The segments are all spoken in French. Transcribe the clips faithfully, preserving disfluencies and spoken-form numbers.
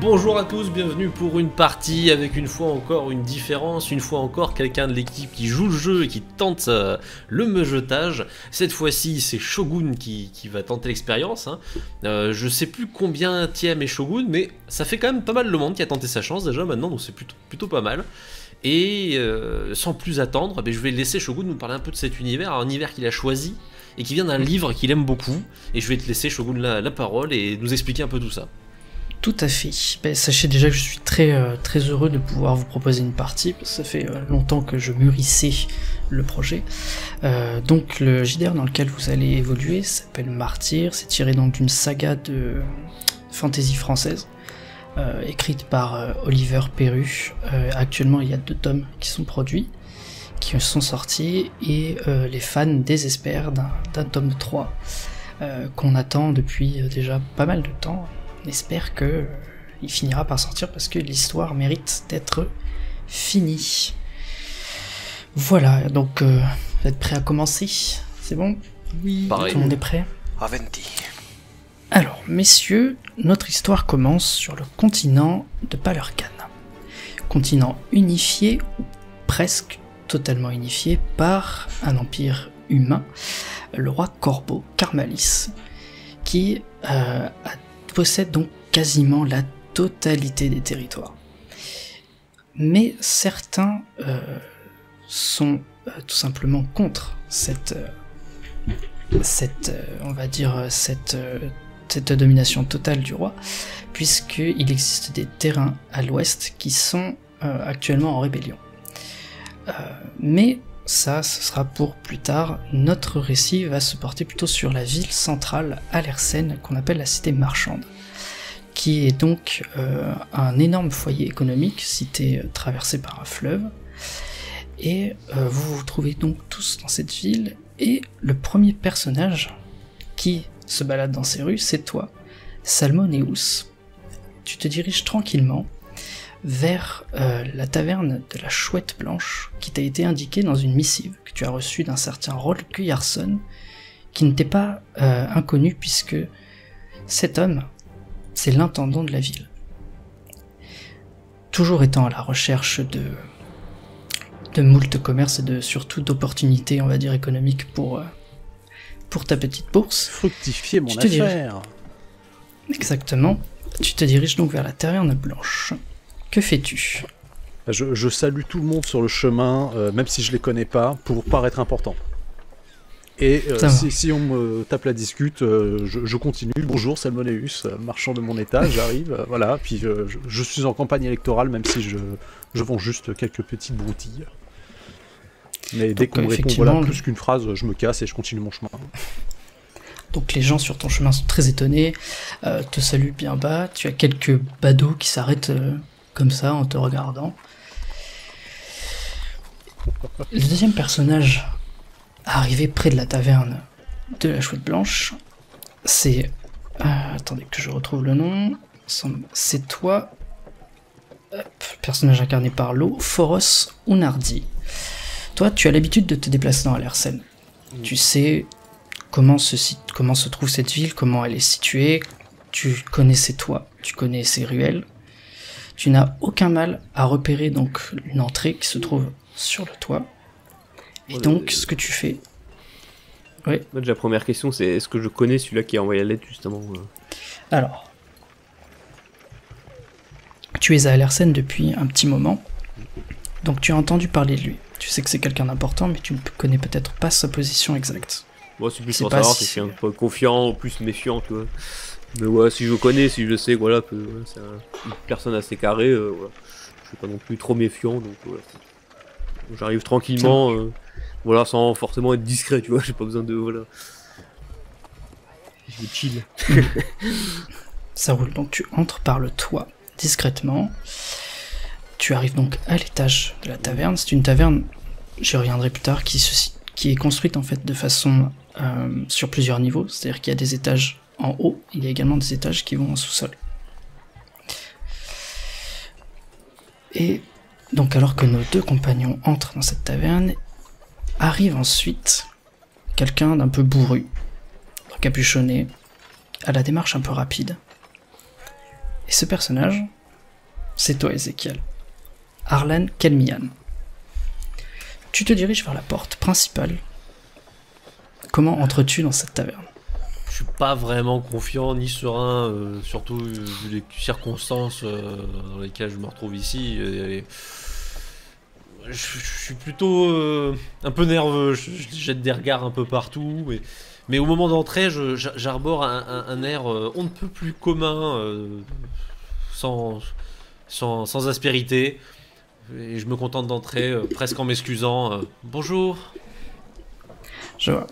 Bonjour à tous, bienvenue pour une partie avec une fois encore une différence, une fois encore quelqu'un de l'équipe qui joue le jeu et qui tente euh, le meugetage. Cette fois-ci c'est Shogun qui, qui va tenter l'expérience, hein. euh, je sais plus combien tième est Shogun, mais ça fait quand même pas mal le monde qui a tenté sa chance déjà maintenant, donc c'est plutôt, plutôt pas mal. Et euh, sans plus attendre, je vais laisser Shogun nous parler un peu de cet univers, un univers qu'il a choisi et qui vient d'un livre qu'il aime beaucoup. Et je vais te laisser, Shogun, la, la parole et nous expliquer un peu tout ça. Tout à fait. Ben, sachez déjà que je suis très, euh, très heureux de pouvoir vous proposer une partie, parce que ça fait euh, longtemps que je mûrissais le projet. Euh, donc le J D R dans lequel vous allez évoluer s'appelle Martyr, c'est tiré donc d'une saga de euh, fantasy française. Euh, écrite par euh, Oliver Perru. Euh, actuellement, il y a deux tomes qui sont produits, qui sont sortis, et euh, les fans désespèrent d'un tome trois euh, qu'on attend depuis euh, déjà pas mal de temps. On espère qu'il euh, finira par sortir parce que l'histoire mérite d'être finie. Voilà, donc euh, vous êtes prêts à commencer? C'est bon? Oui, pareil. Tout le monde est prêt? Aventi. Alors, messieurs, notre histoire commence sur le continent de Palurkan. Continent unifié, ou presque totalement unifié, par un empire humain, le roi Corbeau, Karmalis, qui euh, possède donc quasiment la totalité des territoires. Mais certains euh, sont euh, tout simplement contre cette, euh, cette euh, on va dire, cette... Euh, cette domination totale du roi, puisqu'il existe des terrains à l'ouest qui sont euh, actuellement en rébellion. Euh, mais ça, ce sera pour plus tard. Notre récit va se porter plutôt sur la ville centrale, Alersen, qu'on appelle la cité marchande, qui est donc euh, un énorme foyer économique, cité euh, traversée par un fleuve. Et euh, vous vous trouvez donc tous dans cette ville, et le premier personnage qui se balade dans ces rues, c'est toi, Salmoneus. Tu te diriges tranquillement vers euh, la taverne de la Chouette Blanche qui t'a été indiquée dans une missive que tu as reçue d'un certain Rolf Kuyarson, qui ne t'est pas euh, inconnu puisque cet homme, c'est l'intendant de la ville. Toujours étant à la recherche de, de moult commerce et de, surtout d'opportunités, on va dire, économiques pour... Euh, pour ta petite bourse. Fructifier mon affaire. Exactement. Tu te diriges donc vers la taverne blanche. Que fais-tu? je, je salue tout le monde sur le chemin, euh, même si je les connais pas, pour paraître important. Et euh, si, si on me tape la discute, euh, je, je continue. Bonjour Salmoneus, marchand de mon état, j'arrive. euh, voilà, puis euh, je, je suis en campagne électorale, même si je, je vends juste quelques petites broutilles. Mais donc, dès qu'on me répond voilà, plus qu'une phrase, je me casse et je continue mon chemin. Donc les gens sur ton chemin sont très étonnés, euh, te saluent bien bas, tu as quelques badauds qui s'arrêtent euh, comme ça en te regardant. Le deuxième personnage arrivé près de la taverne de la Chouette Blanche, c'est... Euh, attendez que je retrouve le nom. C'est toi, hop, personnage incarné par l'eau, Foros Unardi. Toi, tu as l'habitude de te déplacer dans Alersen. Mmh. Tu sais comment se, comment se trouve cette ville, comment elle est située. Tu connais ses toits, tu connais ses ruelles. Tu n'as aucun mal à repérer donc une entrée qui se trouve sur le toit. Et ouais, donc, euh... ce que tu fais... Oui. En fait, la première question, c'est est-ce que je connais celui-là qui a envoyé la lettre, justement? Alors, tu es à Alersen depuis un petit moment, donc tu as entendu parler de lui. Tu sais que c'est quelqu'un d'important, mais tu ne connais peut-être pas sa position exacte. Moi, c'est plus pour savoir si c'est un peu confiant ou plus méfiant, tu vois. Mais ouais, si je connais, si je sais, voilà, que ouais, c'est une personne assez carrée, euh, voilà. Je suis pas non plus trop méfiant, donc voilà. J'arrive tranquillement, euh, voilà, sans forcément être discret, tu vois. J'ai pas besoin de, voilà. Je chill. Ça roule. Donc tu entres par le toit, discrètement. Tu arrives donc à l'étage de la taverne. C'est une taverne, j'y reviendrai plus tard, qui, se, qui est construite en fait de façon euh, sur plusieurs niveaux. C'est-à-dire qu'il y a des étages en haut, il y a également des étages qui vont en sous-sol. Et donc alors que nos deux compagnons entrent dans cette taverne, arrive ensuite quelqu'un d'un peu bourru, capuchonné, à la démarche un peu rapide. Et ce personnage, c'est toi, Ezekiel. Arlan Kelmian. Tu te diriges vers la porte principale. Comment entres-tu dans cette taverne? Je suis pas vraiment confiant ni serein, euh, surtout euh, vu les circonstances euh, dans lesquelles je me retrouve ici. Euh, je, je suis plutôt euh, un peu nerveux, je, je jette des regards un peu partout. Mais, mais au moment d'entrer, j'arbore un, un, un air euh, on ne peut plus commun, euh, sans, sans, sans aspérité. Et je me contente d'entrer, euh, presque en m'excusant. Euh, Bonjour. Je vois.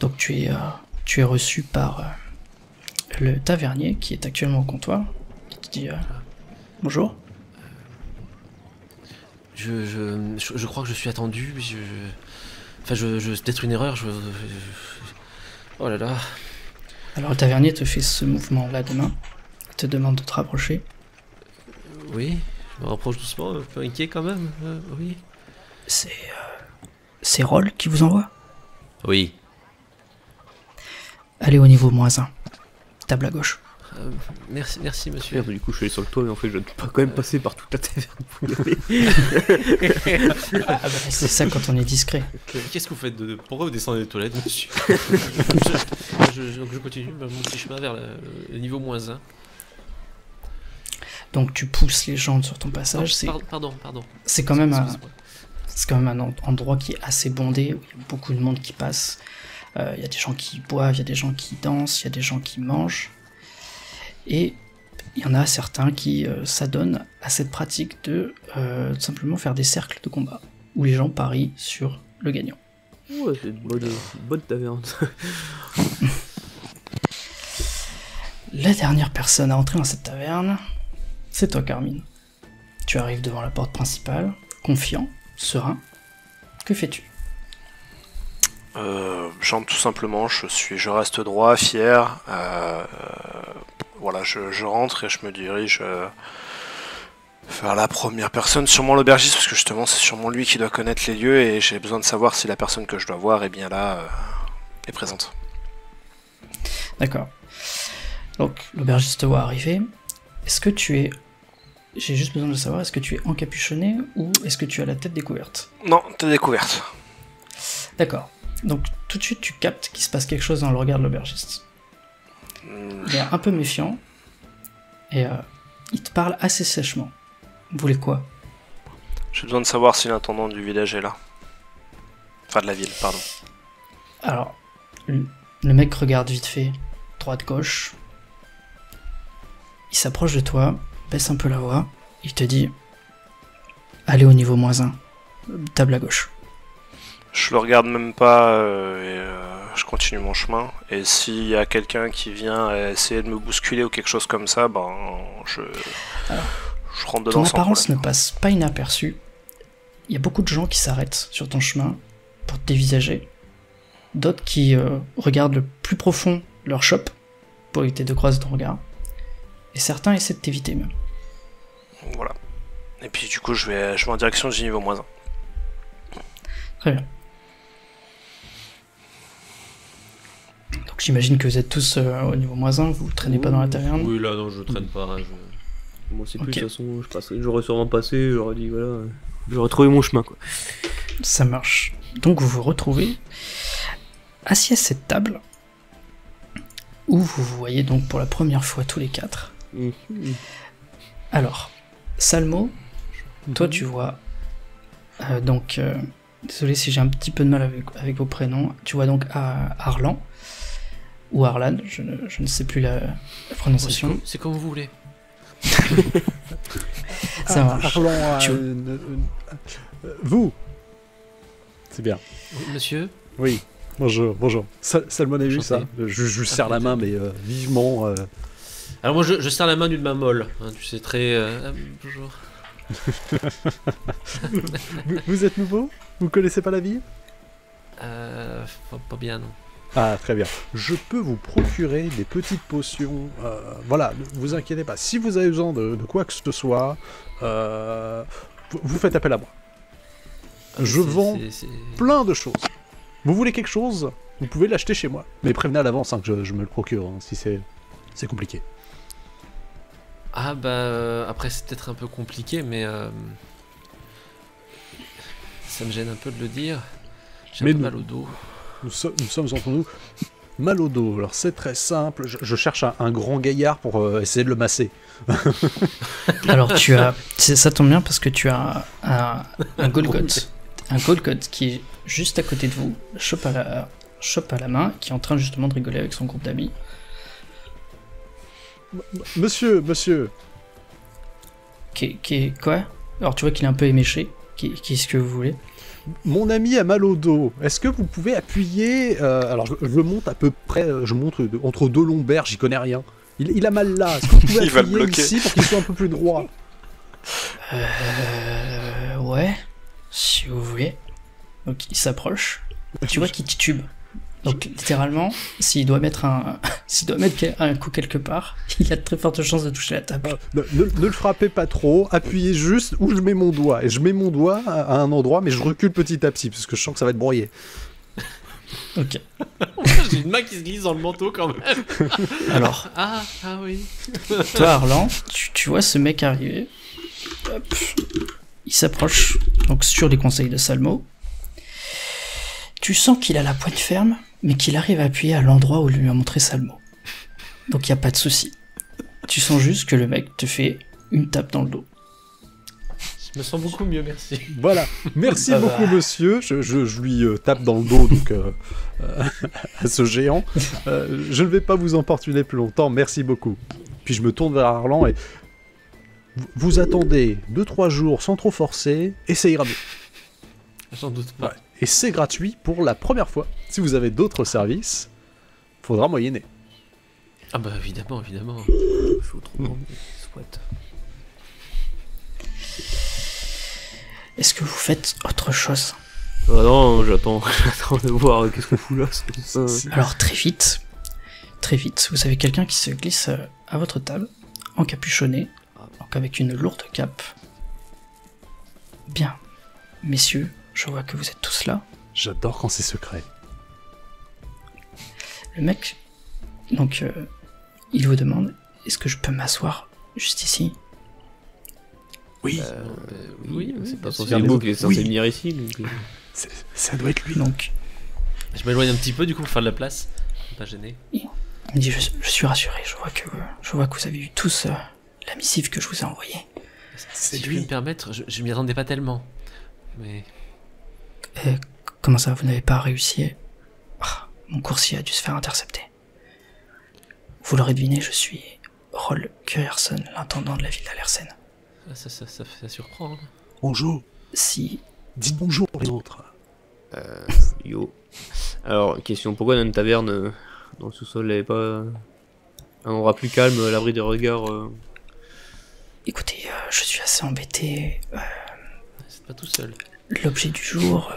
Donc tu es... Euh... Tu es reçu par euh, le tavernier qui est actuellement au comptoir. Qui te dit euh, bonjour. Je, je, je crois que je suis attendu. Je, je, enfin, je, je, c'est peut-être une erreur. Je, je, je, oh là là. Alors le tavernier te fait ce mouvement-là de main. Il te demande de te rapprocher. Oui, je me rapproche doucement, un peu inquiet quand même. Euh, oui. C'est euh, c'est Roll qui vous envoie. Oui. Allez au niveau moins un, table à gauche. Euh, merci, merci monsieur. Du coup je suis allé sur le toit, mais en fait je ne peux pas quand même passer par toute la taverne. Ah, bah, c'est ça quand on est discret. Qu'est-ce que vous faites de... Pourquoi vous descendez des toilettes monsieur? je, je, je continue mon petit chemin vers le, le niveau moins un. Donc tu pousses les gens sur ton passage. Non, pardon, pardon. C'est quand, un... quand même un endroit qui est assez bondé, où il y a beaucoup de monde qui passe. Il euh, y a des gens qui boivent, il y a des gens qui dansent, il y a des gens qui mangent. Et il y en a certains qui euh, s'adonnent à cette pratique de euh, tout simplement faire des cercles de combat, où les gens parient sur le gagnant. Ouais, c'est une bonne, bonne taverne. La dernière personne à entrer dans cette taverne, c'est toi, Carmine. Tu arrives devant la porte principale, confiant, serein. Que fais-tu ? Euh, j'entre tout simplement, je suis, je reste droit, fier. Euh, euh, voilà, je, je rentre et je me dirige euh, vers la première personne, sûrement l'aubergiste, parce que justement c'est sûrement lui qui doit connaître les lieux et j'ai besoin de savoir si la personne que je dois voir est bien là, euh, est présente. D'accord. Donc l'aubergiste te voit arriver. Est-ce que tu es... J'ai juste besoin de savoir, est-ce que tu es encapuchonné ou est-ce que tu as la tête découverte? Non, tête découverte. D'accord. Donc tout de suite tu captes qu'il se passe quelque chose dans le regard de l'aubergiste. Il est un peu méfiant et euh, il te parle assez sèchement. Vous voulez quoi? J'ai besoin de savoir si l'intendant du village est là. Enfin de la ville, pardon. Alors, le, le mec regarde vite fait, droite, gauche. Il s'approche de toi, baisse un peu la voix, il te dit « Allez au niveau moins un, table à gauche ». Je le regarde même pas euh, et euh, je continue mon chemin. Et s'il y a quelqu'un qui vient essayer de me bousculer ou quelque chose comme ça, ben je, alors, je rentre dedans. Ton apparence sans problème. Ne passe pas inaperçue. Il y a beaucoup de gens qui s'arrêtent sur ton chemin pour te dévisager. D'autres qui euh, regardent le plus profond leur chope pour éviter de croiser ton regard. Et certains essaient de t'éviter même. Voilà. Et puis du coup je vais, je vais en direction du niveau moins un. Très bien. J'imagine que vous êtes tous euh, au niveau moins un, vous traînez oui, pas dans la taverne. Oui, là non, je traîne pas. Moi, je... bon, c'est plus, okay. De toute façon, je passerai, j'aurais sûrement passé, j'aurais dit voilà, j'aurais trouvé mon chemin, quoi. Ça marche. Donc vous vous retrouvez assis à cette table où vous vous voyez donc pour la première fois tous les quatre. Mmh. Alors, Salmo, mmh. Toi tu vois euh, donc, euh, désolé si j'ai un petit peu de mal avec, avec vos prénoms, tu vois donc à Arlan. Ou Arlan, je ne, je ne sais plus la, la prononciation. C'est comme vous voulez. Ça marche. Arlan, euh, tu... euh, euh, vous. C'est bien. Monsieur. Oui. Bonjour, bonjour. Salmoneus, ça. Je, je lui serre la main, mais euh, vivement. Euh... Alors moi, je, je serre la main d'une main molle. Hein, tu sais très. Euh... Ah, bonjour. vous, vous êtes nouveau? Vous connaissez pas la ville? Euh, pas, pas bien, non. Ah, très bien. Je peux vous procurer des petites potions. Euh, voilà, ne vous inquiétez pas. Si vous avez besoin de, de quoi que ce soit, euh, vous, vous faites appel à moi. Je vends plein de choses. Vous voulez quelque chose, vous pouvez l'acheter chez moi. Mais prévenez à l'avance hein, que je, je me le procure, hein, si c'est compliqué. Ah bah... Après c'est peut-être un peu compliqué, mais... Euh... Ça me gêne un peu de le dire. J'ai un peu mal au dos. Nous, so nous sommes entre nous. Mal au dos, alors c'est très simple. Je, je cherche un, un grand gaillard pour euh, essayer de le masser. Alors tu as... Ça tombe bien parce que tu as un, un Golgoth. Un Golgoth qui est juste à côté de vous, chope à la, chope à la main, qui est en train justement de rigoler avec son groupe d'amis. Monsieur, monsieur. Qui, qui, quoi? Alors tu vois qu'il est un peu éméché. Qu'est-ce que vous voulez? Mon ami a mal au dos. Est-ce que vous pouvez appuyer euh, Alors je, je monte à peu près, je monte entre deux lombaires, j'y connais rien. Il, il a mal là. Est-ce que vous pouvez il appuyer va ici pour qu'il soit un peu plus droit? Euh... Ouais. Si vous voulez. Donc il s'approche. Tu vois qu'il titube. Donc littéralement, s'il doit mettre un, s'il doit mettre un coup quelque part, il a de très fortes chances de toucher la table. Ne, ne, ne le frappez pas trop, appuyez juste où je mets mon doigt. Et je mets mon doigt à un endroit, mais je recule petit à petit, parce que je sens que ça va être broyé. Ok. J'ai une main qui se glisse dans le manteau quand même. Alors. Ah, ah oui. Toi, Arlan, tu, tu vois ce mec arriver. Hop. Il s'approche, donc sur les conseils de Salmo. Tu sens qu'il a la poigne ferme, mais qu'il arrive à appuyer à l'endroit où lui a montré Salmo. Donc il n'y a pas de souci. Tu sens juste que le mec te fait une tape dans le dos. Je me sens beaucoup mieux, merci. Voilà, merci ah beaucoup bah. monsieur. Je, je, je lui euh, tape dans le dos, donc euh, euh, à ce géant. Euh, je ne vais pas vous importuner plus longtemps, merci beaucoup. Puis je me tourne vers Arlan et... Vous attendez deux trois jours sans trop forcer, et ça ira mieux. J'en doute pas. Ouais. Et c'est gratuit pour la première fois. Si vous avez d'autres services, faudra moyenner. Ah bah évidemment, évidemment. Faut trop mmh. Soit. Est-ce que vous faites autre chose? Ah non, j'attends de voir qu'est-ce qu'on fout là. Alors très vite, très vite, vous avez quelqu'un qui se glisse à votre table, encapuchonné, donc avec une lourde cape. Bien, messieurs. Je vois que vous êtes tous là. J'adore quand c'est secret. Le mec, donc, euh, il vous demande, est-ce que je peux m'asseoir juste ici? Oui. Euh, oui, oui c'est pas son cerveau qui est censé venir ici. Donc... Ça doit être lui. Donc, je m'éloigne un petit peu du coup pour faire de la place. Pas gêné. Il me dit, je, je suis rassuré. Je vois que, je vois que vous avez eu tous euh, la missive que je vous ai envoyée. Si je peux me permettre, je, je m'y attendais pas tellement, mais. Euh, comment ça, vous n'avez pas réussi? Oh, mon coursier a dû se faire intercepter. Vous l'aurez deviné, je suis Rolf Kuyarson, l'intendant de la ville d'Alersen. Ça, ça, ça, ça surprend. Hein. Bonjour. Si. Dites bonjour pour les autres. Euh, yo. Alors, question, pourquoi dans une taverne dans le sous-sol, il n'y avait pas un endroit plus calme, à l'abri des regards euh... Écoutez, euh, je suis assez embêté. Euh... C'est pas tout seul. L'objet du jour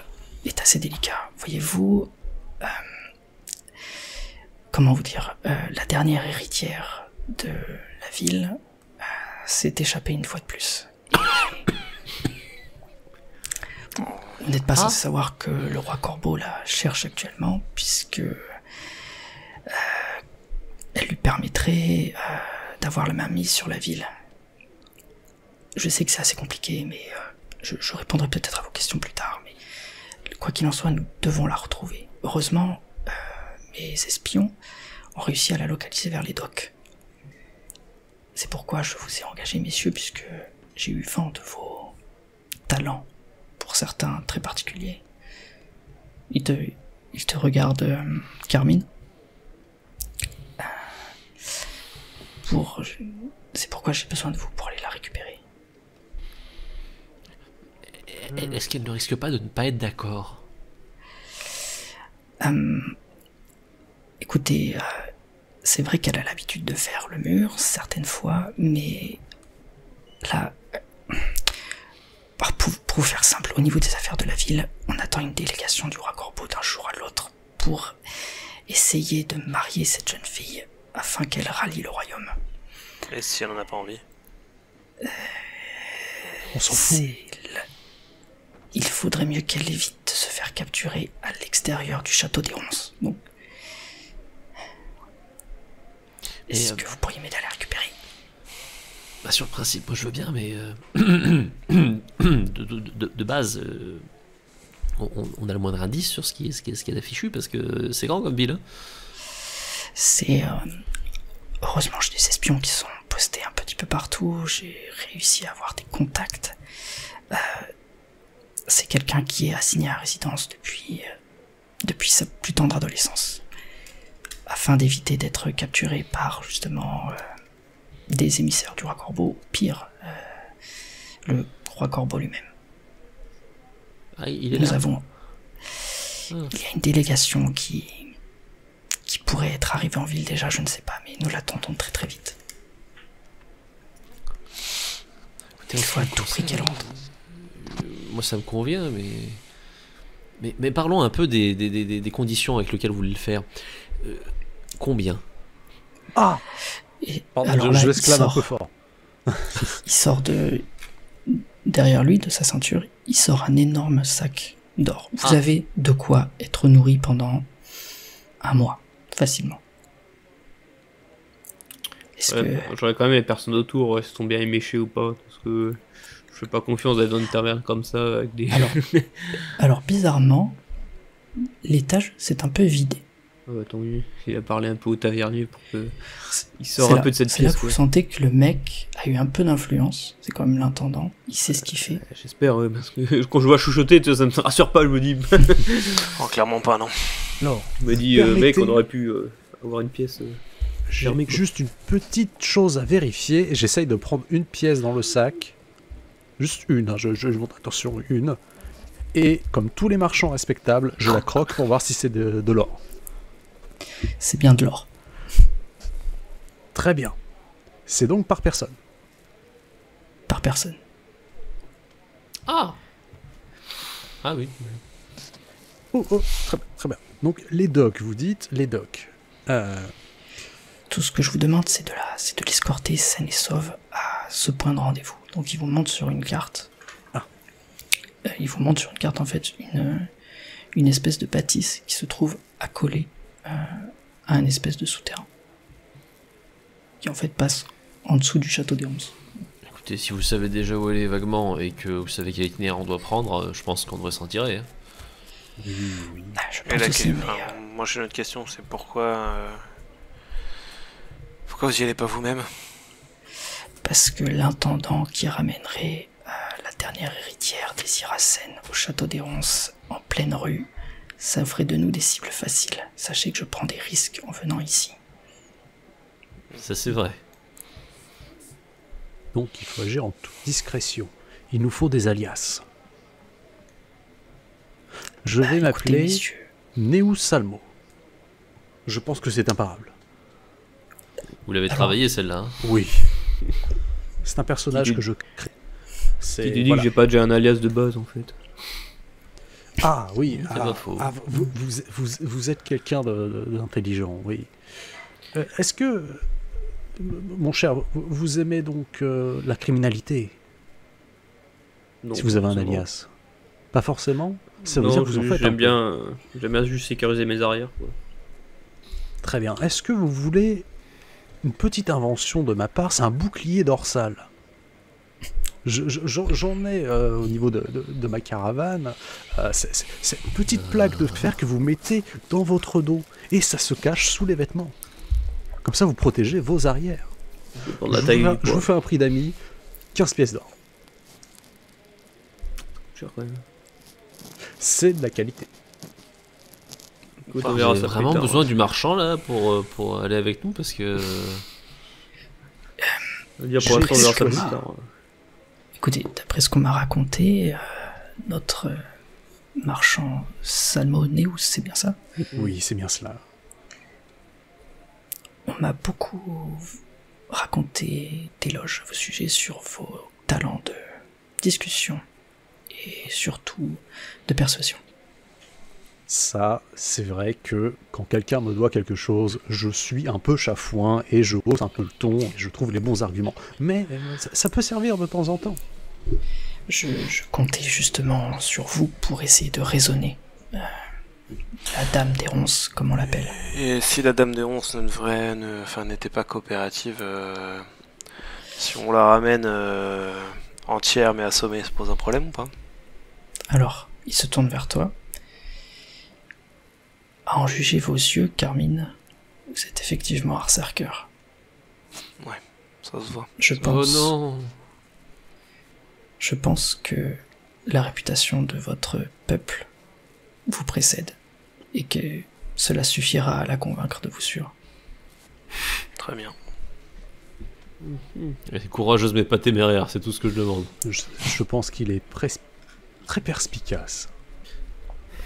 est assez délicat. Voyez-vous, euh, comment vous dire, euh, la dernière héritière de la ville euh, s'est échappée une fois de plus. Vous n'êtes pas ah. censé savoir que le roi Corbeau la cherche actuellement, puisque euh, elle lui permettrait euh, d'avoir la main mise sur la ville. Je sais que c'est assez compliqué, mais... Euh, Je, je répondrai peut-être à vos questions plus tard, mais quoi qu'il en soit, nous devons la retrouver. Heureusement, euh, mes espions ont réussi à la localiser vers les docks. C'est pourquoi je vous ai engagé, messieurs, puisque j'ai eu vent de vos talents, pour certains très particuliers. Il te, il te regarde, euh, Carmine. Pour, c'est pourquoi j'ai besoin de vous pour aller la récupérer. Est-ce qu'elle ne risque pas de ne pas être d'accord? hum, Écoutez, euh, c'est vrai qu'elle a l'habitude de faire le mur, certaines fois, mais là, euh, pour, pour vous faire simple, au niveau des affaires de la ville, on attend une délégation du roi Corbeau d'un jour à l'autre pour essayer de marier cette jeune fille afin qu'elle rallie le royaume. Et si elle n'en a pas envie? euh, On s'en fout. Il faudrait mieux qu'elle évite de se faire capturer à l'extérieur du château des Ronces. Donc, est-ce euh... que vous pourriez m'aider à la récupérer? Bah, sur le principe, moi je veux bien, mais euh... de, de, de, de base, euh... on, on a le moindre indice sur ce qui est, ce qui est, ce qui est affichu, parce que c'est grand comme ville. Hein. C'est... Euh... Heureusement, j'ai des espions qui sont postés un petit peu partout, j'ai réussi à avoir des contacts. Euh... C'est quelqu'un qui est assigné à résidence depuis, euh... depuis sa plus tendre adolescence, afin d'éviter d'être capturé par, justement... Euh... des émissaires du roi Corbeau, pire, euh, le roi Corbeau lui-même. Ah, il est Nous là. avons... Ah. Il y a une délégation qui... qui pourrait être arrivée en ville déjà, je ne sais pas, mais nous l'attendons très très vite. Écoutez, il faut à tout prix qu'elle rentre. Moi ça me convient, mais... Mais, mais parlons un peu des, des, des, des conditions avec lesquelles vous voulez le faire. Euh, combien? Ah Et Pardon, alors je, je l'esclave un peu fort. Il sort de... Derrière lui, de sa ceinture, il sort un énorme sac d'or. Vous ah. avez de quoi être nourri pendant un mois, facilement. Ouais, que... J'aurais quand même les personnes autour, ouais, si elles sont bien éméchées ou pas, parce que je fais pas confiance d'aller dans une taverne comme ça. Avec des... alors, alors, bizarrement, l'étage s'est un peu vidé. Oh, tant mieux. Il a parlé un peu au tavernier pour qu'il sorte un là, peu de cette pièce. Là que vous sentez que le mec a eu un peu d'influence. C'est quand même l'intendant. Il sait euh, ce qu'il fait. Euh, J'espère, ouais, parce que quand je vois chuchoter, ça ne me rassure pas. Je me dis. Oh, clairement pas, non. Non. Je me dis, euh, mec, on aurait pu euh, avoir une pièce. Euh, J'ai juste une petite chose à vérifier. J'essaye de prendre une pièce dans le sac. Juste une, hein, je, je, je montre attention, une. Et comme tous les marchands respectables, je la croque pour voir si c'est de, de l'or. C'est bien de l'or. Très bien. C'est donc par personne. Par personne. Ah. Ah oui. Oh, oh, très, très bien. Donc les docs, vous dites, les docs. Euh... Tout ce que je vous demande, c'est de la, c'est de l'escorter saine et sauve à ce point de rendez-vous. Donc ils vous montrent sur une carte. Ah. Euh, ils vous montrent sur une carte, en fait, une, une espèce de bâtisse qui se trouve accolée à un espèce de souterrain qui en fait passe en dessous du château des Ronces. Écoutez, si vous savez déjà où aller vaguement et que vous savez quel itinéraire on doit prendre, je pense qu'on devrait s'en tirer. Hein. Mmh. Ah, je pense là, aussi, mais enfin, euh... moi j'ai une autre question, c'est pourquoi euh... pourquoi vous y allez pas vous-même? Parce que l'intendant qui ramènerait euh, la dernière héritière des Hirassen au château des Ronces en pleine rue, ça ferait de nous des cibles faciles. Sachez que je prends des risques en venant ici. Ça c'est vrai. Donc il faut agir en toute discrétion. Il nous faut des alias. Je bah, vais m'appeler Néo Salmo. Je pense que c'est imparable. Vous l'avez travaillé celle-là, hein? Oui. C'est un personnage que je crée. Qui dit voilà. que j'ai pas déjà un alias de base en fait. Ah oui, ah, ah, vous, vous, vous, vous êtes quelqu'un d'intelligent, oui. Euh, Est-ce que, mon cher, vous aimez donc euh, la criminalité? Non, si vous avez un alias. Pas forcément? Ça veut non, dire que vous en faites. J'aime bien, bien juste sécuriser mes arrières. Quoi. Très bien. Est-ce que vous voulez une petite invention de ma part? C'est un bouclier dorsal. J'en je, je, ai euh, au niveau de, de, de ma caravane, euh, cette petite plaque de fer que vous mettez dans votre dos et ça se cache sous les vêtements. Comme ça vous protégez vos arrières. Dans la je, taille vous, je vous fais un prix d'amis, quinze pièces d'or. C'est de la qualité. Écoute, on verra, ça vraiment tard, besoin ouais. du marchand là pour, pour aller avec nous parce que... Il pour l'instant ça plus tard. Écoutez, d'après ce qu'on m'a raconté, euh, notre euh, marchand Salmoneus, c'est bien ça? Oui, c'est bien cela. On m'a beaucoup raconté d'éloges à vos sujets sur vos talents de discussion et surtout de persuasion. Ça, c'est vrai que quand quelqu'un me doit quelque chose, je suis un peu chafouin et je hausse un peu le ton et je trouve les bons arguments. Mais ça, ça peut servir de temps en temps. Je, je comptais justement sur vous pour essayer de raisonner. Euh, la dame des ronces, comme on l'appelle. Et si la dame des ronces n'était ne ne, enfin, pas coopérative, euh, Si on la ramène euh, entière mais assommée, ça pose un problème ou pas? Alors, il se tourne vers toi. À en juger vos yeux, Carmine, vous êtes effectivement Harserker. Ouais, ça se voit. Je pense... Oh non! Je pense que la réputation de votre peuple vous précède et que cela suffira à la convaincre de vous suivre. Très bien. Elle est courageuse mais pas téméraire, c'est tout ce que je demande. Je, je pense qu'il est très perspicace.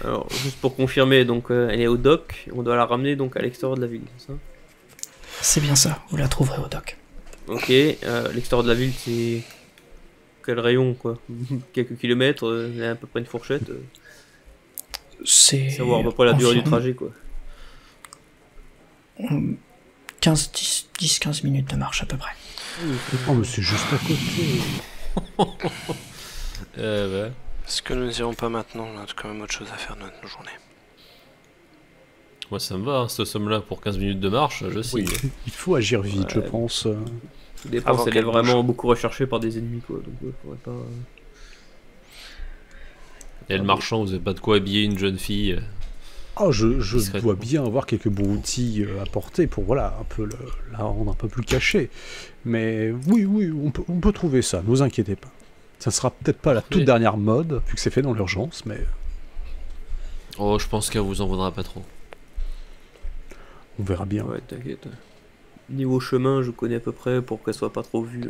Alors, juste pour confirmer, donc euh, elle est au dock, on doit la ramener donc à l'extérieur de la ville, c'est ça? C'est bien ça, vous la trouverez au dock. Ok, euh, l'extérieur de la ville, c'est... Quel rayon, quoi? Quelques kilomètres, euh, à peu près une fourchette. Euh... C'est... Savoir à peu près la durée du trajet, quoi. On... quinze, dix, dix, quinze minutes de marche à peu près. Oh, mais c'est juste à côté. euh, bah. Est-ce que nous n'irons pas maintenant? On a quand même autre chose à faire de notre journée. Ouais, ça me va, hein, cette somme-là pour quinze minutes de marche, je sais. Oui, il faut agir vite, ouais, je pense. Tout dépend, avant elle est vraiment bouche. beaucoup recherchée par des ennemis, quoi. Donc, ouais, faudrait pas. Et le marchand, vous n'avez pas de quoi habiller une jeune fille? Ah, oh, je, je dois bien avoir quelques bons outils à porter pour, voilà, un peu le, la rendre un peu plus cachée. Mais oui, oui, on peut, on peut trouver ça, ne vous inquiétez pas. Ça sera peut-être pas la toute oui. dernière mode, vu que c'est fait dans l'urgence, mais... Oh, je pense qu'elle vous en vaudra pas trop. On verra bien. Ouais, t'inquiète. Niveau chemin, je connais à peu près pour qu'elle soit pas trop vue.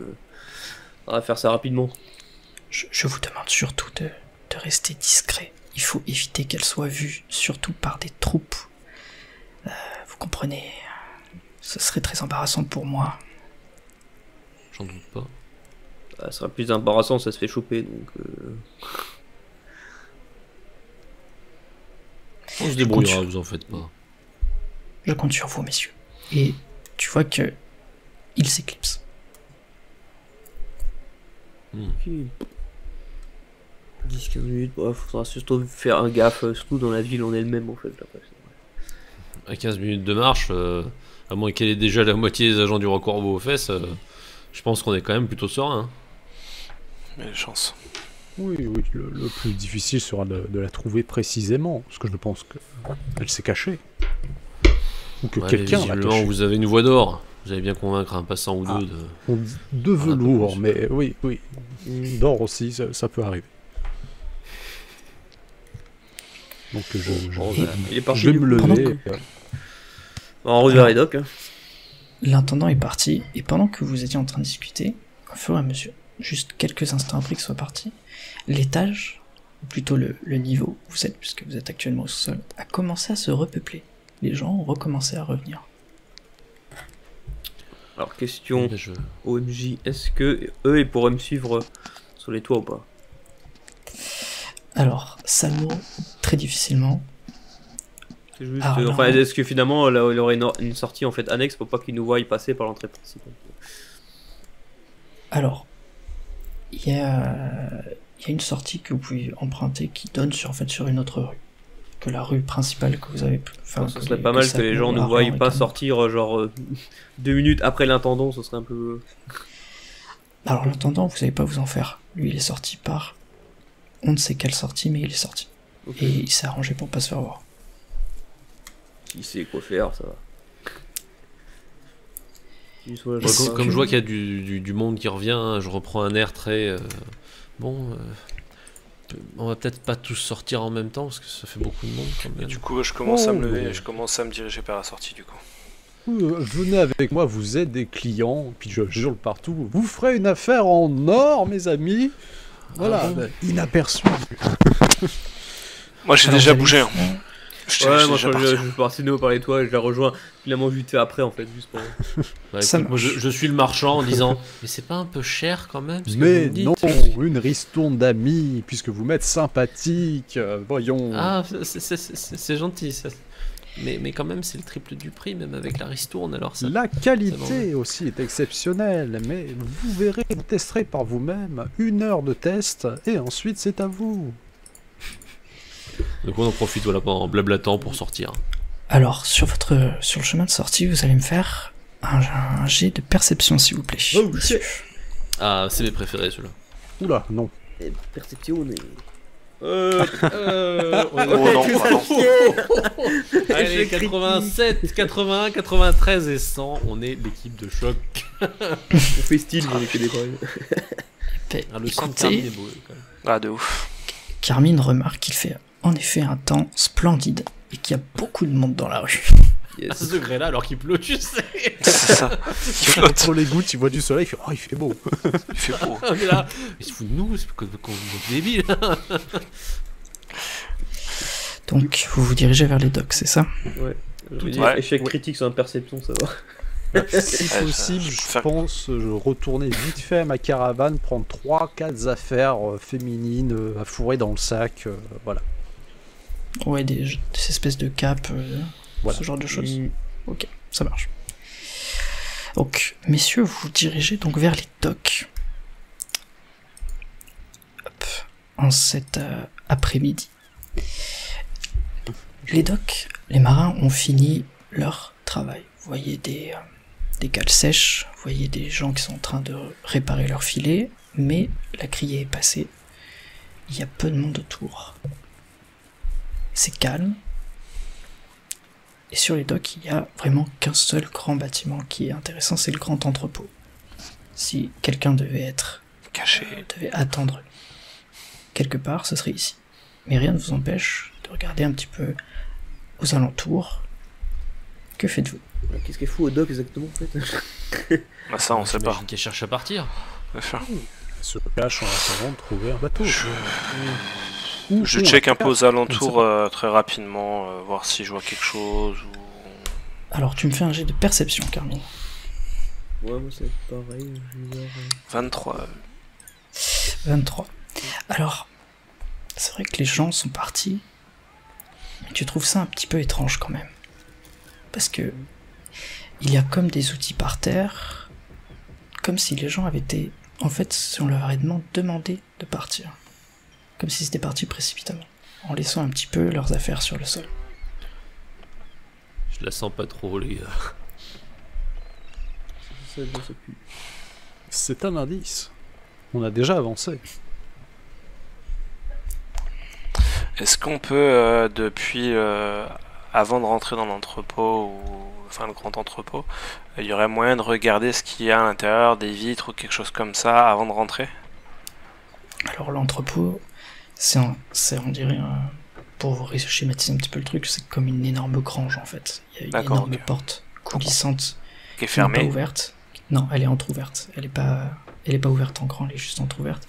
On va faire ça rapidement. Je, je vous demande surtout de, de rester discret. Il faut éviter qu'elle soit vue, surtout par des troupes. Euh, vous comprenez, ce serait très embarrassant pour moi. J'en doute pas. Ça sera plus embarrassant, ça se fait choper, donc... Euh... On se débrouillera, vous en faites pas. Je compte sur vous, messieurs. Et tu vois que... il s'éclipse. Hmm. Okay. dix quinze minutes, il bah, faudra surtout faire un gaffe, surtout dans la ville on est le même en fait. Après, ouais. À quinze minutes de marche, euh, à moins qu'elle ait déjà la moitié des agents du roi Corbeau aux fesses, euh, je pense qu'on est quand même plutôt serein. Mais les chances. Oui, oui, le, le plus difficile sera de, de la trouver précisément, parce que je pense qu'elle s'est cachée. Ou que ouais, quelqu'un l'a cachée. Vous avez une voix d'or. Vous allez bien convaincre un passant ou ah, deux de... On dit de velours, mais oui, oui. D'or aussi, ça, ça peut arriver. Donc je, je, il est parti je vais me lever. Que... En route vers les docks. L'intendant est parti, et pendant que vous étiez en train de discuter, au fur et à mesure, juste quelques instants après qu'il soit parti, l'étage, ou plutôt le, le niveau où vous êtes, puisque vous êtes actuellement au sous-sol, a commencé à se repeupler. Les gens ont recommencé à revenir. Alors question, je... O M J, est-ce que eux, ils pourraient me suivre sur les toits ou pas? Alors, Salmo, très difficilement. C'est juste, ah, euh, enfin, est-ce que finalement, là, il aurait une, une sortie en fait annexe pour pas qu'il nous voie y passer par l'entrée principale? Alors, il y, y a une sortie que vous pouvez emprunter qui donne sur, en fait, sur une autre rue que la rue principale que vous avez. Enfin, ce serait les, pas mal que, que les gens ne voient pas sortir, genre euh, deux minutes après l'intendant, ce serait un peu. Alors l'intendant, vous savez pas vous en faire. Lui, il est sorti par. On ne sait quelle sortie, mais il est sorti. Okay. Et il s'est arrangé pour pas se faire voir. Il sait quoi faire, ça va. Soit je comme, comme je vois qu'il y a du, du, du monde qui revient, hein, je reprends un air très... Euh, bon, euh, on va peut-être pas tous sortir en même temps, parce que ça fait beaucoup de monde quand même. Et du coup, je commence oh, à me lever, ouais. je commence à me diriger vers la sortie, du coup. Venez avec moi, vous êtes des clients, puis je jure partout. Vous ferez une affaire en or, mes amis. Voilà, ah bon. Inaperçu. Moi j'ai déjà bougé. Hein. Je ouais, moi déjà je, je, je suis parti de haut par les toits et je la rejoins finalement vite après en fait. Juste pour... ouais, ça écoute, moi, je, je suis le marchand en disant mais c'est pas un peu cher quand même ce mais que vous non, dites. Une ristourne d'amis puisque vous m'êtes sympathique. Euh, voyons. Ah, c'est gentil ça. Mais, mais quand même, c'est le triple du prix, même avec la ristourne. Alors ça, la qualité bon. aussi est exceptionnelle, mais vous verrez, vous testerez par vous-même une heure de test, et ensuite c'est à vous. Donc on en profite voilà, en blablatant pour sortir. Alors, sur, votre, sur le chemin de sortie, vous allez me faire un, un jet de perception, s'il vous plaît. Oh, okay. Ah, c'est mes préférés celui-là. Oula, non. Perception et... Euh... euh... On oh non, plus non. Allez, quatre-vingt-sept, quatre-vingt-un, quatre-vingt-treize et cent, on est l'équipe de choc. On fait style, on est que des problèmes. Ah, le sang de Carmine est beau. Ah, de ouf. Carmine remarque qu'il fait en effet un temps splendide et qu'il y a beaucoup de monde dans la rue. Yes. À ce degré-là, alors qu'il pleut, tu sais. C'est ça. Entre les gouttes, tu vois du soleil, il fait, oh, il fait beau. Il fait beau. On est là. Il se fout de nous, c'est qu'on est débile. Donc, vous vous dirigez vers les docks, c'est ça? Ouais. Tout dire, ouais. Échec ouais. critique sur une perception, ça va. Si possible, je pense je retourner vite fait à ma caravane, prendre trois quatre affaires féminines à fourrer dans le sac. Euh, voilà. Ouais, des, des espèces de capes. Euh... Voilà. Ce genre de choses. Mmh. Ok, ça marche. Donc, messieurs, vous vous dirigez donc vers les docks. Hop. En cet euh, après-midi. Les docks, les marins ont fini leur travail. Vous voyez des, euh, des cales sèches, vous voyez des gens qui sont en train de réparer leurs filets, mais la criée est passée. Il y a peu de monde autour. C'est calme. Et sur les docks, il n'y a vraiment qu'un seul grand bâtiment qui est intéressant, c'est le grand entrepôt. Si quelqu'un devait être caché, euh, devait attendre quelque part, ce serait ici. Mais rien ne vous empêche de regarder un petit peu aux alentours. Que faites-vous? Qu'est-ce qui est fou au dock exactement en fait? Bah ça, on sait pas. Qui cherche à partir. On se cache en attendant de trouver un bateau. Je... Ouh, je ouh, check un peu aux alentours euh, très rapidement, euh, voir si je vois quelque chose ou... Alors tu me fais un jet de perception, Carmine. Ouais, moi c'est pareil. vingt-trois. vingt-trois. Alors, c'est vrai que les gens sont partis, mais tu trouves ça un petit peu étrange quand même. Parce que il y a comme des outils par terre, comme si les gens avaient été... En fait, si on leur avait demandé de partir. Comme si c'était parti précipitamment, en laissant un petit peu leurs affaires sur le sol. Je la sens pas trop, les gars. C'est un indice. On a déjà avancé. Est-ce qu'on peut, euh, depuis, euh, avant de rentrer dans l'entrepôt, ou enfin le grand entrepôt, il y aurait moyen de regarder ce qu'il y a à l'intérieur, des vitres ou quelque chose comme ça, avant de rentrer? Alors l'entrepôt... C'est, on dirait, euh, pour vous schématiser un petit peu le truc, c'est comme une énorme grange en fait. Il y a une énorme okay. porte coulissante qui est fermée. Pas ouverte. Non, elle est entrouverte. Elle est pas, elle est pas ouverte en grand, elle est juste entrouverte.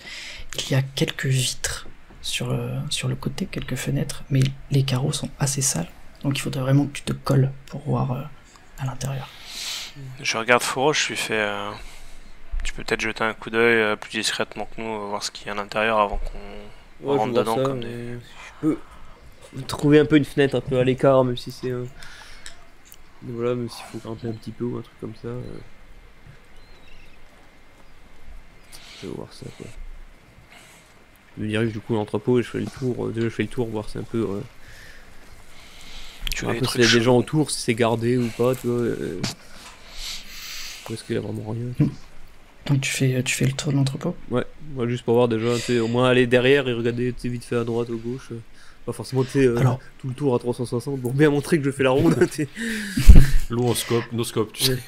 Il y a quelques vitres sur le, sur le côté, quelques fenêtres, mais les carreaux sont assez sales, donc il faudrait vraiment que tu te colles pour voir euh, à l'intérieur. Je regarde Foro, je suis fait. Euh... Tu peux peut-être jeter un coup d'œil euh, plus discrètement que nous, voir ce qu'il y a à l'intérieur avant qu'on. Ouais, je, dedans, ça, comme des... je peux trouver un peu une fenêtre un peu à l'écart, même si c'est euh... voilà, même s'il faut grimper un petit peu ou un truc comme ça. Euh... Je vais voir ça quoi. Je me dirige du coup l'entrepôt et je fais le tour. Euh, déjà je fais le tour voir c'est un peu. Euh... Tu vois un peu s'il y a des gens autour, si c'est gardé ou pas, tu vois. Euh... Parce qu'il y a vraiment rien. Donc tu fais, tu fais le tour de l'entrepôt? Ouais, ouais, juste pour voir déjà, au moins aller derrière et regarder vite fait à droite, à gauche. Pas forcément euh, alors... tout le tour à trois cent soixante, bon, mais à montrer que je fais la ronde. L'eau en scope, nos scopes, tu sais.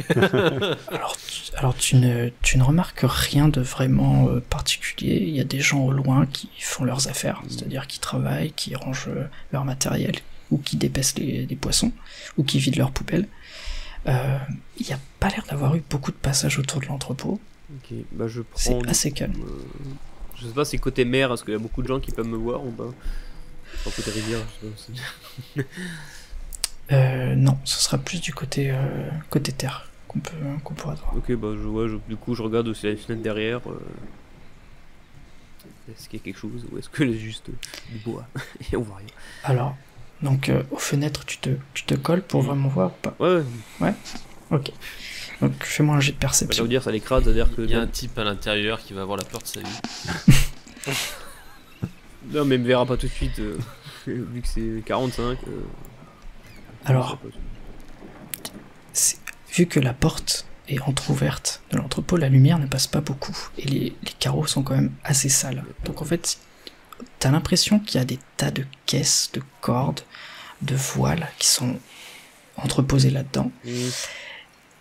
Alors, tu, alors tu, ne, tu ne remarques rien de vraiment euh, particulier. Il y a des gens au loin qui font leurs affaires, c'est-à-dire qui travaillent, qui rangent leur matériel, ou qui dépaissent les, les poissons, ou qui vident leurs poubelles. Euh, il n'y a pas l'air d'avoir eu beaucoup de passages autour de l'entrepôt. Okay. Bah, je prends c'est assez calme. Euh, je sais pas, c'est côté mer, est-ce qu'il y a beaucoup de gens qui peuvent me voir ou pas? Enfin, côté rivière, je sais pas. euh, non, ce sera plus du côté, euh, côté terre qu'on peut, qu'on pourra voir. Ok, bah je, ouais, je, du coup je regarde aussi la fenêtre derrière. Euh... Est-ce qu'il y a quelque chose ou est-ce que c'est juste euh, du bois et on voit rien? Alors, donc euh, aux fenêtres tu te, tu te colles pour mmh. vraiment voir ou pas? Ouais. Ouais. Ok. Donc fais-moi un jet de perception. Bah, dire, ça l'écrase, c'est-à-dire que... Il y a un type à l'intérieur qui va avoir la peur de sa vie. Non mais il me verra pas tout de suite, euh, vu que c'est quarante-cinq. Euh, Alors, vu que la porte est entrouverte. Dans l'entrepôt, la lumière ne passe pas beaucoup et les, les carreaux sont quand même assez sales. Donc en fait, t'as l'impression qu'il y a des tas de caisses, de cordes, de voiles qui sont entreposées là-dedans.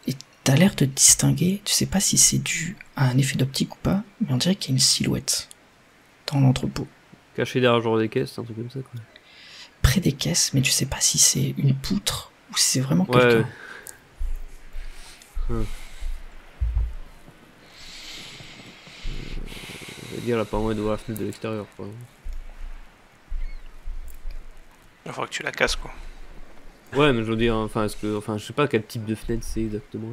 Et t'as l'air de distinguer, tu sais pas si c'est dû à un effet d'optique ou pas, mais on dirait qu'il y a une silhouette dans l'entrepôt. Caché derrière genre des caisses, un truc comme ça quoi. Près des caisses, mais tu sais pas si c'est une poutre ou si c'est vraiment quelqu'un. Ouais. Hum. Je vais dire, la paroi est devant la fenêtre de l'extérieur. Il faudra que tu la casses quoi. Ouais, mais je veux dire, enfin, est-ce que, enfin, je sais pas quel type de fenêtre c'est exactement.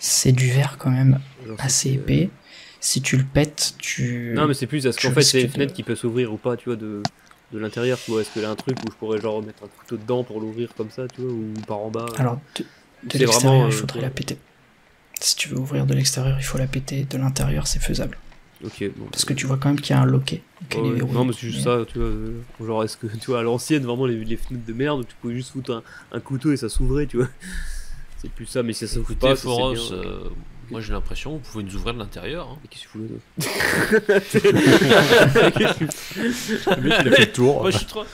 C'est du verre quand même genre assez épais. Euh... Si tu le pètes, tu. Non, mais c'est plus parce qu'en fait, c'est une fenêtre de... qui peut s'ouvrir ou pas, tu vois, de, de l'intérieur. Tu vois, est-ce que là, un truc où je pourrais genre mettre un couteau dedans pour l'ouvrir comme ça, tu vois, ou par en bas. Alors, de, de l'extérieur, euh, il faudrait euh... la péter. Si tu veux ouvrir de l'extérieur, il faut la péter. De l'intérieur, c'est faisable. Ok. Bon, parce que tu vois quand même qu'il y a un loquet. Okay, ouais, ouais. Non, mais c'est juste mais... ça, tu vois. Genre, est-ce que, tu vois, à l'ancienne, vraiment, les, les fenêtres de merde, où tu pouvais juste foutre un, un couteau et ça s'ouvrait, tu vois. C'est plus ça, mais si ça s'ouvre pas, Foros, euh, moi j'ai l'impression vous pouvez nous ouvrir de l'intérieur. Hein. Qu'est-ce que vous voulez? Le mec il a fait le tour. Moi je suis trop...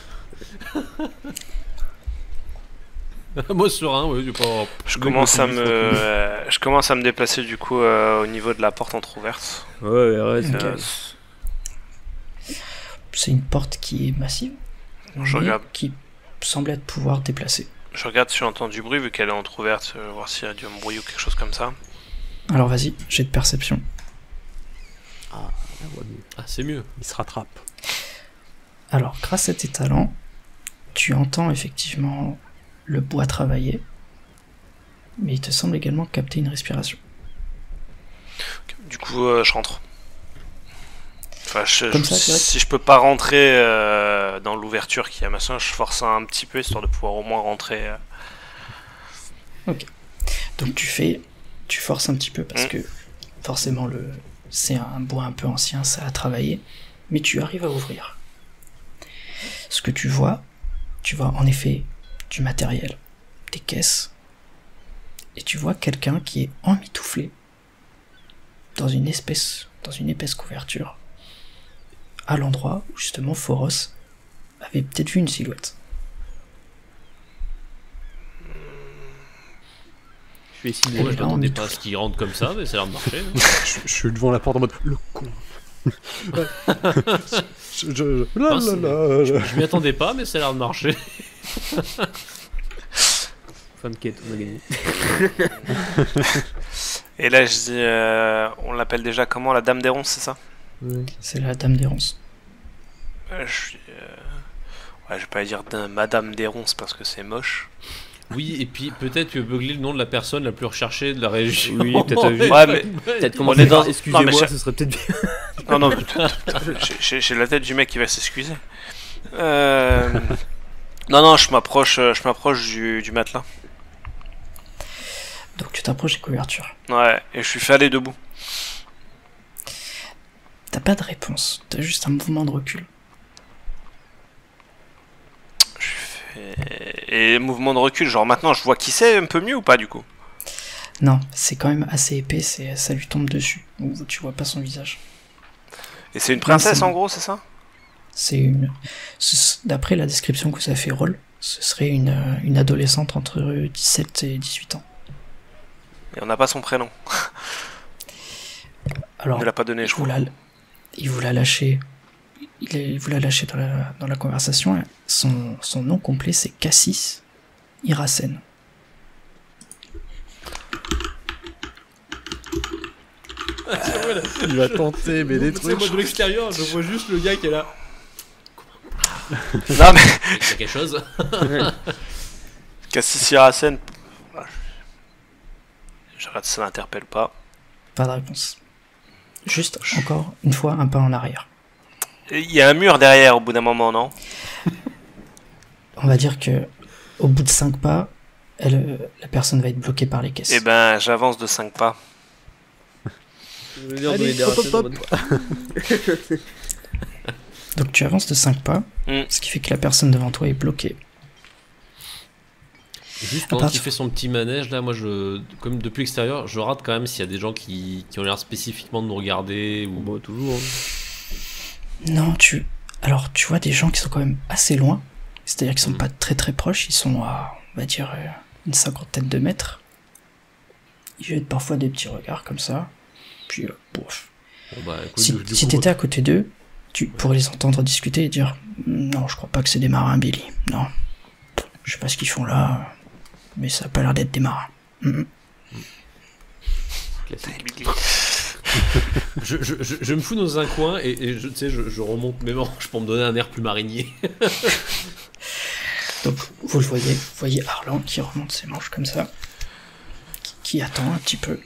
Moi serein, ouais, j'ai pas... Je commence à me... Euh, je commence à me déplacer du coup euh, au niveau de la porte entrouverte. Ouais, ouais, ouais. C'est euh... une porte qui est massive, je regarde. Qui semble être pouvoir déplacer. Je regarde si j'entends du bruit, vu qu'elle est entrouverte, voir s'il y a du bruit ou quelque chose comme ça. Alors vas-y, j'ai de perception. Ah, ah c'est mieux, il se rattrape. Alors, grâce à tes talents, tu entends effectivement le bois travailler, mais il te semble également capter une respiration. Du coup, euh, je rentre. Enfin, je, je, ça, si je peux pas rentrer euh, dans l'ouverture qu'il y a machin, je force un petit peu histoire de pouvoir au moins rentrer. Euh... Ok. Donc tu fais, tu forces un petit peu parce mmh. que forcément le, c'est un bois un peu ancien, ça a travaillé, mais tu arrives à ouvrir. Ce que tu vois, tu vois en effet du matériel, des caisses, et tu vois quelqu'un qui est emmitouflé dans une espèce, dans une épaisse couverture. À l'endroit où justement Foros avait peut-être vu une silhouette. Je vais essayer de... Moi, je m'attendais pas à ce qu'il rentre comme ça, mais ça a l'air de marcher. je, je suis devant la porte en mode le con. je je, je... Enfin, je, je m'y attendais pas, mais ça a l'air de marcher. Fin de quête, on a gagné. Et là, je dis, euh, on l'appelle déjà comment, la Dame des Ronces, c'est ça? Oui. C'est la Dame des Ronces. Euh, je suis, euh... ouais, je vais pas dire Madame des Ronces parce que c'est moche. Oui, et puis peut-être tu veux beugler le nom de la personne la plus recherchée de la région. Oui, peut-être. Ouais, mais peut-être qu'on est dans. Excusez-moi, je... ce serait peut-être bien. non, non, j'ai la tête du mec qui va s'excuser. Euh... non, non, je m'approche, je m'approche du, du matelas. Donc tu t'approches des couvertures. Ouais, et je suis fait aller debout. T'as pas de réponse, t'as juste un mouvement de recul. Je fais... Et mouvement de recul, genre maintenant je vois qui c'est un peu mieux ou pas du coup? Non, c'est quand même assez épais, ça lui tombe dessus, donc tu vois pas son visage. Et c'est une princesse non, en gros, c'est ça? C'est une... D'après la description que ça fait Roll, ce serait une, une adolescente entre dix-sept et dix-huit ans. Et on n'a pas son prénom. Alors, ne l'a pas donné, je crois. Il vous l'a lâché. Il, il vous l'a lâché dans la, dans la conversation. Son, son nom complet, c'est Cassis Hirassen. Ah, voilà. Il va tenter, mais les trucs. Moi de l'extérieur, je vois juste le gars qui est là. Non mais. Il y a quelque chose. Cassis Hirassen. Je regarde si ça l'interpelle pas. Pas de réponse. Juste, encore une fois, un pas en arrière. Il y a un mur derrière au bout d'un moment, non? On va dire que au bout de cinq pas, elle, la personne va être bloquée par les caisses. Eh ben, j'avance de cinq pas. Je veux dire, allez, hop, hop, hop. Donc tu avances de cinq pas, mm. ce qui fait que la personne devant toi est bloquée. Juste pendant qu'il fait son petit manège, là, moi, je, comme depuis l'extérieur, je rate quand même s'il y a des gens qui, qui ont l'air spécifiquement de nous regarder ou bah, toujours. Hein. Non, tu. Alors, tu vois des gens qui sont quand même assez loin, c'est-à-dire qu'ils sont mmh. pas très très proches, ils sont à, on va dire, une cinquantaine de mètres. Ils jettent parfois des petits regards comme ça, puis euh, bof. Bon, bah, écoute, si si t'étais à côté d'eux, tu ouais. pourrais les entendre discuter et dire non, je crois pas que c'est des marins, Billy, non. Je sais pas ce qu'ils font là, mais ça a pas l'air d'être des marins. Mmh. je, je, je, je me fous dans un coin et, et je, tu sais, je, je remonte mes manches pour me donner un air plus marinier. Donc vous le voyez, vous voyez Harlan qui remonte ses manches comme ça, qui, qui attend un petit peu.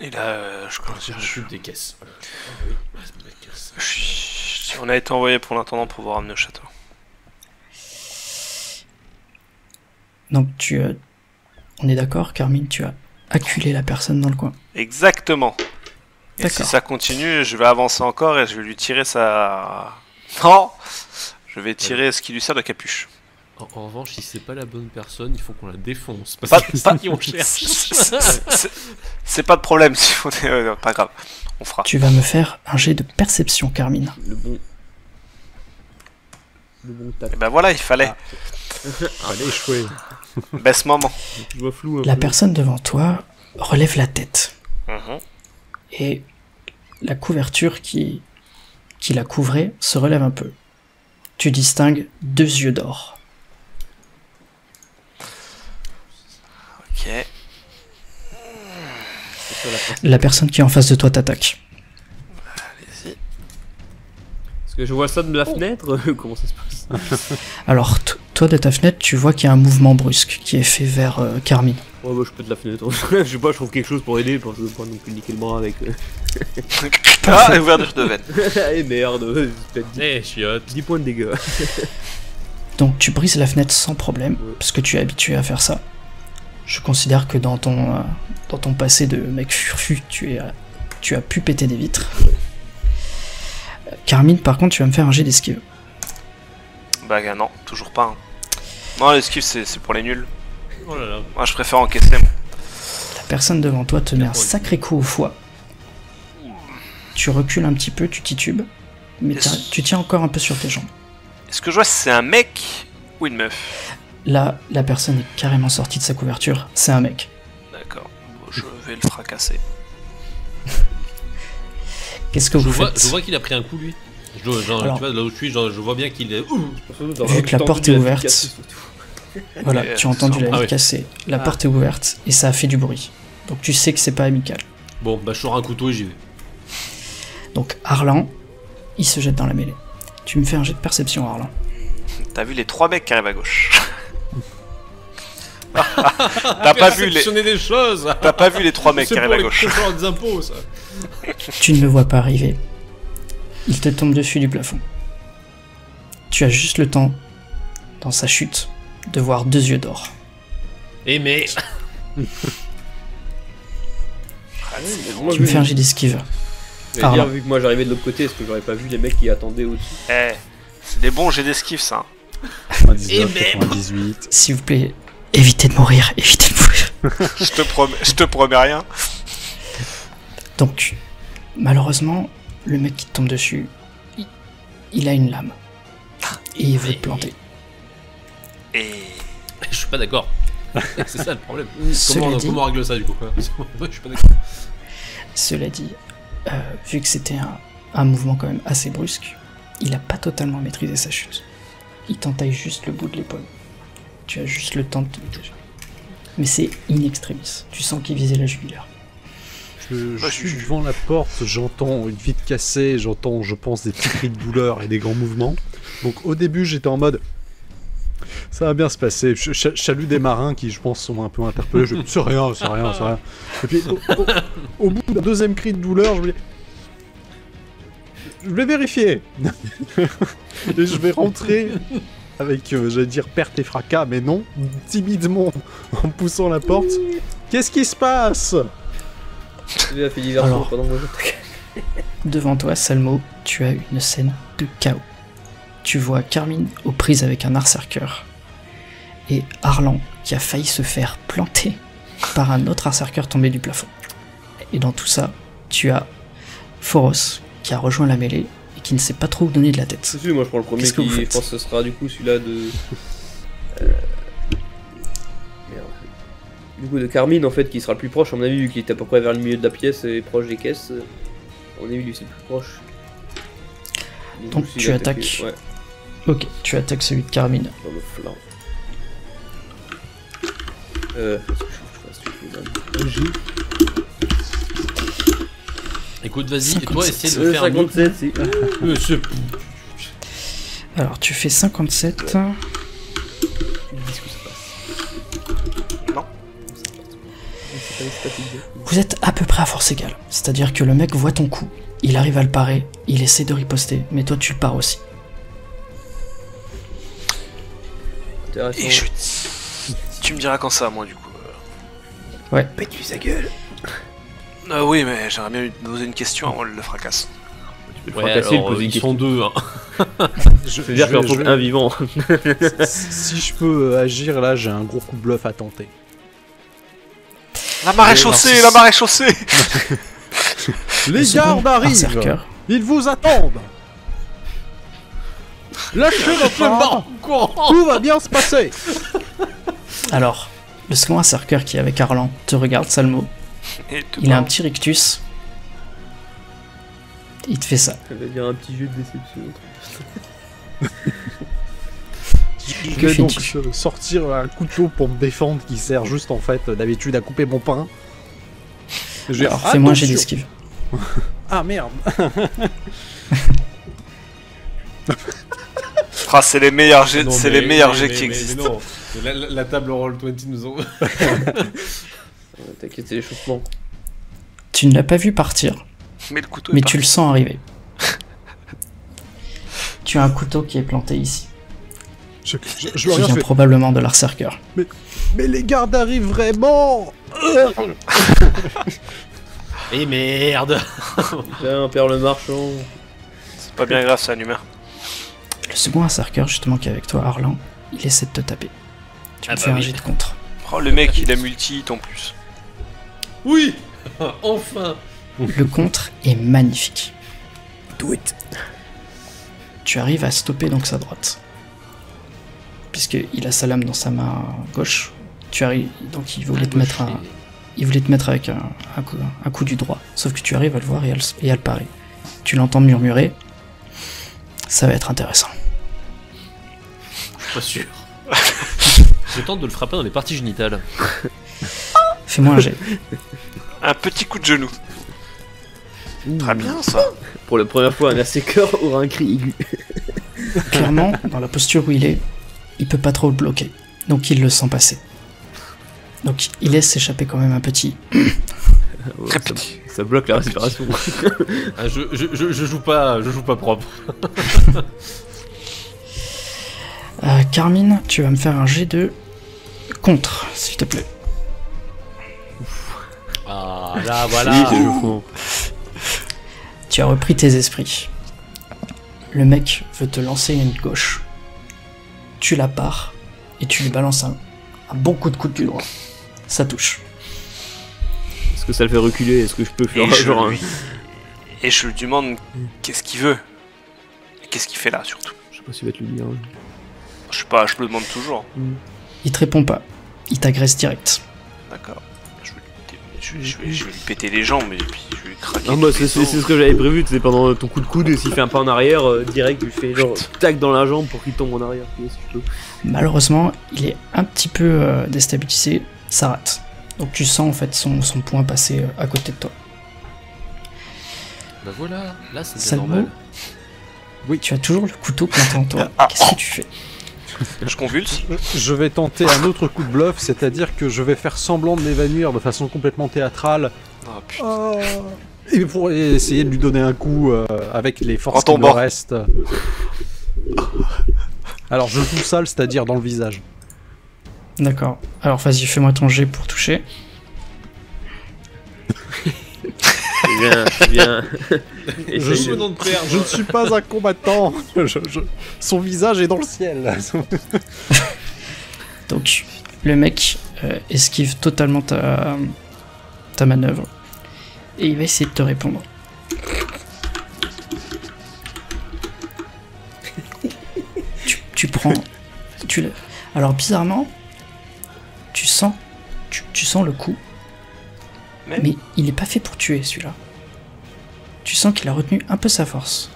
Et là, euh, je commence à chute des caisses. On a été envoyé pour l'intendant pour vous ramener au château. Donc tu, euh, on est d'accord, Carmine, tu as acculé la personne dans le coin. Exactement. Et si ça continue, je vais avancer encore et je vais lui tirer sa... Non, je vais tirer ouais. ce qui lui sert de capuche. En, en revanche, si c'est pas la bonne personne, il faut qu'on la défonce. Parce pas, que pas... Si on cherche. C'est pas de problème si on est... Euh, non, pas grave, on fera. Tu vas me faire un jet de perception, Carmine. Le bon... Le bon tac. Et ben voilà, il fallait... Ah. Allez, échoué. Ben ce moment. Je vois flou, la peu. Personne devant toi relève la tête. Mmh. Et la couverture qui, qui la couvrait se relève un peu. Tu distingues deux yeux d'or. Ok. La personne qui est en face de toi t'attaque. Allez-y. Est-ce que je vois ça de la fenêtre? Comment ça se passe? Alors, toi, de ta fenêtre, tu vois qu'il y a un mouvement brusque qui est fait vers euh, Carmine. Ouais, bah, je peux de la fenêtre. Je sais pas, je trouve quelque chose pour aider, parce que je veux pas non plus niquer le bras avec. Ah, j'ai ouvert de veine. Eh merde, eh, je suis à dix points de dégâts. Donc tu brises la fenêtre sans problème, ouais. parce que tu es habitué à faire ça. Je considère que dans ton, euh, dans ton passé de mec furfu, tu, es, euh, tu as pu péter des vitres. Ouais. Euh, Carmine, par contre, tu vas me faire un jet d'esquive. Bah, non, toujours pas. Hein. Non, l'esquive, c'est pour les nuls. Oh là là. Moi je préfère encaisser. La personne devant toi te met un sacré coup au foie. Tu recules un petit peu, tu titubes, mais tu tiens encore un peu sur tes jambes. Est-ce que je vois si c'est un mec ou une meuf? Là, la personne est carrément sortie de sa couverture, c'est un mec. D'accord, bon, je vais le fracasser. Qu'est-ce que je vous vois, faites? Je vois qu'il a pris un coup lui. Je, genre, alors, tu vois, là où je suis, genre, je vois bien qu'il est... Vu que la porte est ouverte... Voilà, tu as entendu la vie cassée, la porte est ouverte et ça a fait du bruit. Donc tu sais que c'est pas amical. Bon, bah je sors un couteau et j'y vais. Donc Harlan, il se jette dans la mêlée. Tu me fais un jet de perception, Harlan. T'as vu les trois mecs qui arrivent à gauche. T'as pas vu les. T'as pas vu les trois mecs qui arrivent à gauche. Tu ne le vois pas arriver. Il te tombe dessus du plafond. Tu as juste le temps, dans sa chute, de voir deux yeux d'or. Eh mais... Tu me fais un jet d'esquive. Vu que moi j'arrivais de l'autre côté, est-ce que j'aurais pas vu les mecs qui attendaient au-dessus? Eh, c'est des bons jets d'esquive ça. quatre-vingt-dix-neuf, quatre-vingt-dix-huit. S'il vous plaît, évitez de mourir, évitez de mourir. Je te promets, je te promets rien. Donc, malheureusement, le mec qui te tombe dessus, il a une lame. Et il veut te planter. Et... Je suis pas d'accord. C'est ça le problème. Comment, dit, comment on règle ça du coup? Je suis pas d'accord. Cela dit, euh, vu que c'était un, un mouvement quand même assez brusque, il a pas totalement maîtrisé sa chute. Il t'entaille juste le bout de l'épaule. Tu as juste le temps de te protéger. Mais c'est in extremis. Tu sens qu'il visait la jugulaire. Je, je suis devant la porte, j'entends une vitre cassée, j'entends, je pense, des petits cris de douleur et des grands mouvements. Donc au début, j'étais en mode... Ça va bien se passer. Je salue des marins qui, je pense, sont un peu interpellés. Je c'est rien, c'est rien, c'est rien. Et puis, au, au, au bout d'un deuxième cri de douleur, je me dis... Je vais vérifier. Et je vais rentrer avec, euh, j'allais dire, perte et fracas, mais non, timidement, en poussant la porte. Qu'est-ce qui se passe? Alors, devant toi, Salmo, tu as une scène de chaos. Tu vois Carmine aux prises avec un arcerqueur. et Harlan qui a failli se faire planter par un autre arcerqueur tombé du plafond. Et dans tout ça, tu as Phoros qui a rejoint la mêlée et qui ne s'est pas trop donné de la tête. Si, moi je prends le premier, qui, je pense que ce sera du coup celui-là de... Euh... Merde. Du coup de Carmine en fait, qui sera le plus proche, à mon avis, vu qu'il est à peu près vers le milieu de la pièce et proche des caisses. On est vu lui c'est le plus proche. Du Donc coup, tu attaques... Ouais. Ok, tu attaques celui de Carmine. Dans le flanc. Euh... Écoute, vas-y, et toi, essaye de euh, faire cinquante-sept, si. Alors, tu fais cinquante-sept. Ouais. Vous êtes à peu près à force égale. C'est-à-dire que le mec voit ton coup, il arrive à le parer, il essaie de riposter, mais toi, tu le pares aussi. Et je... Tu me diras quand ça, moi, du coup. Ouais. Pète-lui sa gueule. Ah oui, mais j'aimerais bien lui poser une question avant le fracasse. Tu peux le ouais, fracasser, alors, poser une question. Ils sont deux, hein. je, je, dire je, je... un vivant. Si je peux euh, agir, là, j'ai un gros coup de bluff à tenter. La marée chaussée, la marée chaussée. Les gardes arrivent. Ils vous attendent. Lâchez votre barre. Tout va bien se passer. Alors, le second arcerqueur qui est avec Harlan te regarde, Salmo. Il a un petit rictus. Il te fait ça. Ça veut dire un petit jeu de déception. Que donc sortir un couteau pour me défendre qui sert juste en fait d'habitude à couper mon pain. Alors fais-moi un jet d'esquive. Ah merde. Ah, c'est les meilleurs jets qui existent. La, la, la table Roll vingt nous en... T'inquiète, c'est l'échauffement. Tu ne l'as pas vu partir, mais, le couteau mais tu le sens arriver. Tu as un couteau qui est planté ici. Je, je, je qui vient fait. probablement de l'arcerqueur. Mais, mais les gardes arrivent vraiment. Et merde. Putain, on perd le marchand. C'est pas bien grave, ça, un humain. Le second arcerqueur, justement, qui est avec toi, Harlan, il essaie de te taper. Tu ah me bah fais oui. un jet de contre. Oh, le mec, il a multi-hit en plus. Oui. Enfin. Le contre est magnifique. Do it. Tu arrives à stopper donc sa droite. Puisqu'il a sa lame dans sa main gauche. Tu arrives, donc il voulait, te mettre, un, il voulait te mettre avec un, un, coup, un coup du droit. Sauf que tu arrives à le voir et à le, et à le parer. Tu l'entends murmurer. Ça va être intéressant. Je suis pas sûr. Je tente de le frapper dans les parties génitales. Fais-moi un jet. Un petit coup de genou. Mmh. Très bien ça. Pour la première fois, un arcerqueur aura un cri aigu. Clairement, dans la posture où il est, il peut pas trop le bloquer. Donc il le sent passer. Donc il laisse s'échapper quand même un petit... Ouais, ça, ça bloque la respiration. Ah, je, je, je, je joue pas, je joue pas propre. euh, Carmine, tu vas me faire un G deux contre, s'il te plaît. Ah là voilà. Tu as repris tes esprits. Le mec veut te lancer une gauche. Tu la pars et tu lui balances un, un bon coup de coude du droit. Ça touche. Que ça le fait reculer, est-ce que je peux faire et genre je lui... un... Et je lui demande qu'est-ce qu'il veut, qu'est-ce qu'il fait là surtout. Je sais pas si il va te le dire. Je sais pas, je me demande toujours. Mm. Il te répond pas, il t'agresse direct. D'accord. Je, je, je, je, je vais lui péter les jambes et puis je vais lui craquer. Non, bah, c'est ce que j'avais prévu, c'est pendant ton coup de coude et s'il fait un pas en arrière, euh, direct lui fais genre tac dans la jambe pour qu'il tombe en arrière. Malheureusement, il est un petit peu euh, déstabilisé, ça rate. Donc tu sens en fait son, son poing passer à côté de toi. Bah voilà, là c'est normal. Oui, tu as toujours le couteau planté en toi. Qu'est-ce que tu fais? Je convulse. Je vais tenter un autre coup de bluff, c'est-à-dire que je vais faire semblant de m'évanouir de façon complètement théâtrale. Oh, putain. Euh, et pour essayer de lui donner un coup euh, avec les forces qui me restent. Alors je joue sale, c'est-à-dire dans le visage. D'accord. Alors vas-y, fais-moi ton jet pour toucher. Bien, bien. Je, suis, de perdre. Je ne suis pas un combattant. Je, je... Son visage est dans le ciel. Donc le mec euh, esquive totalement ta, ta manœuvre et il va essayer de te répondre. tu, tu prends... Tu le... Alors bizarrement, tu sens, tu, tu sens le coup, mais, mais il n'est pas fait pour tuer celui-là. Tu sens qu'il a retenu un peu sa force.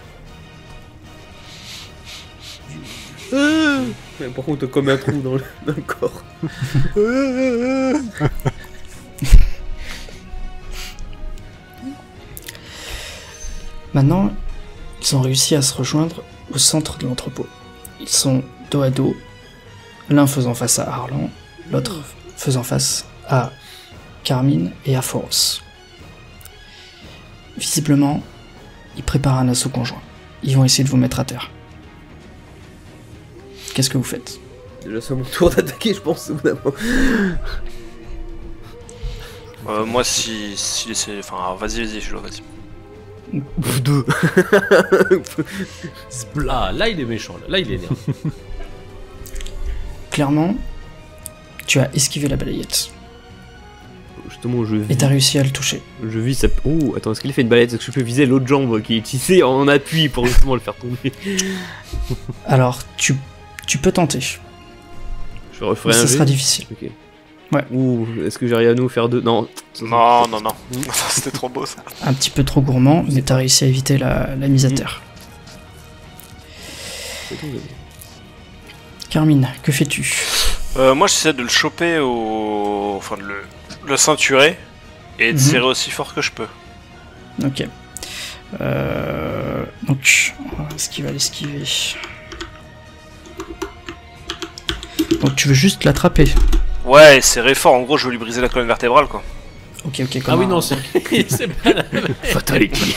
Euh, mais par contre, comme un trou dans le, dans le corps. euh, euh. Maintenant, ils ont réussi à se rejoindre au centre de l'entrepôt. Ils sont dos à dos, l'un faisant face à Harlan, l'autre faisant face à Carmine et à Foros. Visiblement, ils préparent un assaut conjoint. Ils vont essayer de vous mettre à terre. Qu'est-ce que vous faites? Déjà, c'est mon tour d'attaquer, je pense, au bout d'un moment. Euh, moi, si... si c'est... Enfin, vas-y, vas-y, je suis là, vas-y. Deux. là, là, il est méchant, là, là il est énervé. Clairement, tu as esquivé la balayette. Justement, je vis. Et t'as réussi à le toucher. Je vis ça. Oh, attends, est-ce qu'il fait une balayette? Est-ce que je peux viser l'autre jambe qui est tissée en appui pour justement le faire tomber? Alors, tu, tu peux tenter. Je referai un. Ça sera difficile. Okay. Ouais. Ouh, est-ce que j'arrive à nous faire deux? Non. Non, non, non. C'était trop beau ça. Un petit peu trop gourmand, mais t'as réussi à éviter la, la mise à terre. Mmh. Carmine, que fais-tu? euh, Moi, j'essaie de le choper au. Enfin, de le, le ceinturer et de mmh. serrer aussi fort que je peux. Ok. Euh... Donc, est-ce qu'il va l'esquiver? Donc, tu veux juste l'attraper? Ouais, serrer fort, en gros je veux lui briser la colonne vertébrale quoi. Ok, ok, comme Ah un... oui, non, c'est pas la même. Fatality.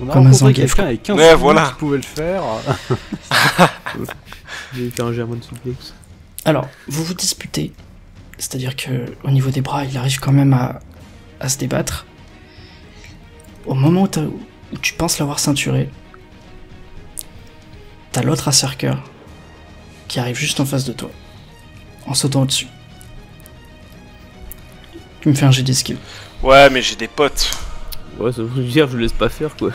On a comme rencontré quelqu'un avec quinze ouais, voilà. qui pouvait le faire. J'ai été un germain de souplex. Alors, vous vous disputez, c'est-à-dire que au niveau des bras, il arrive quand même à, à se débattre. Au moment où, où tu penses l'avoir ceinturé, t'as l'autre asserqueur qui arrive juste en face de toi. En sautant au-dessus. Tu me fais un jet d'esquive. Ouais, mais j'ai des potes. Ouais, ça veut dire que je laisse pas faire, quoi.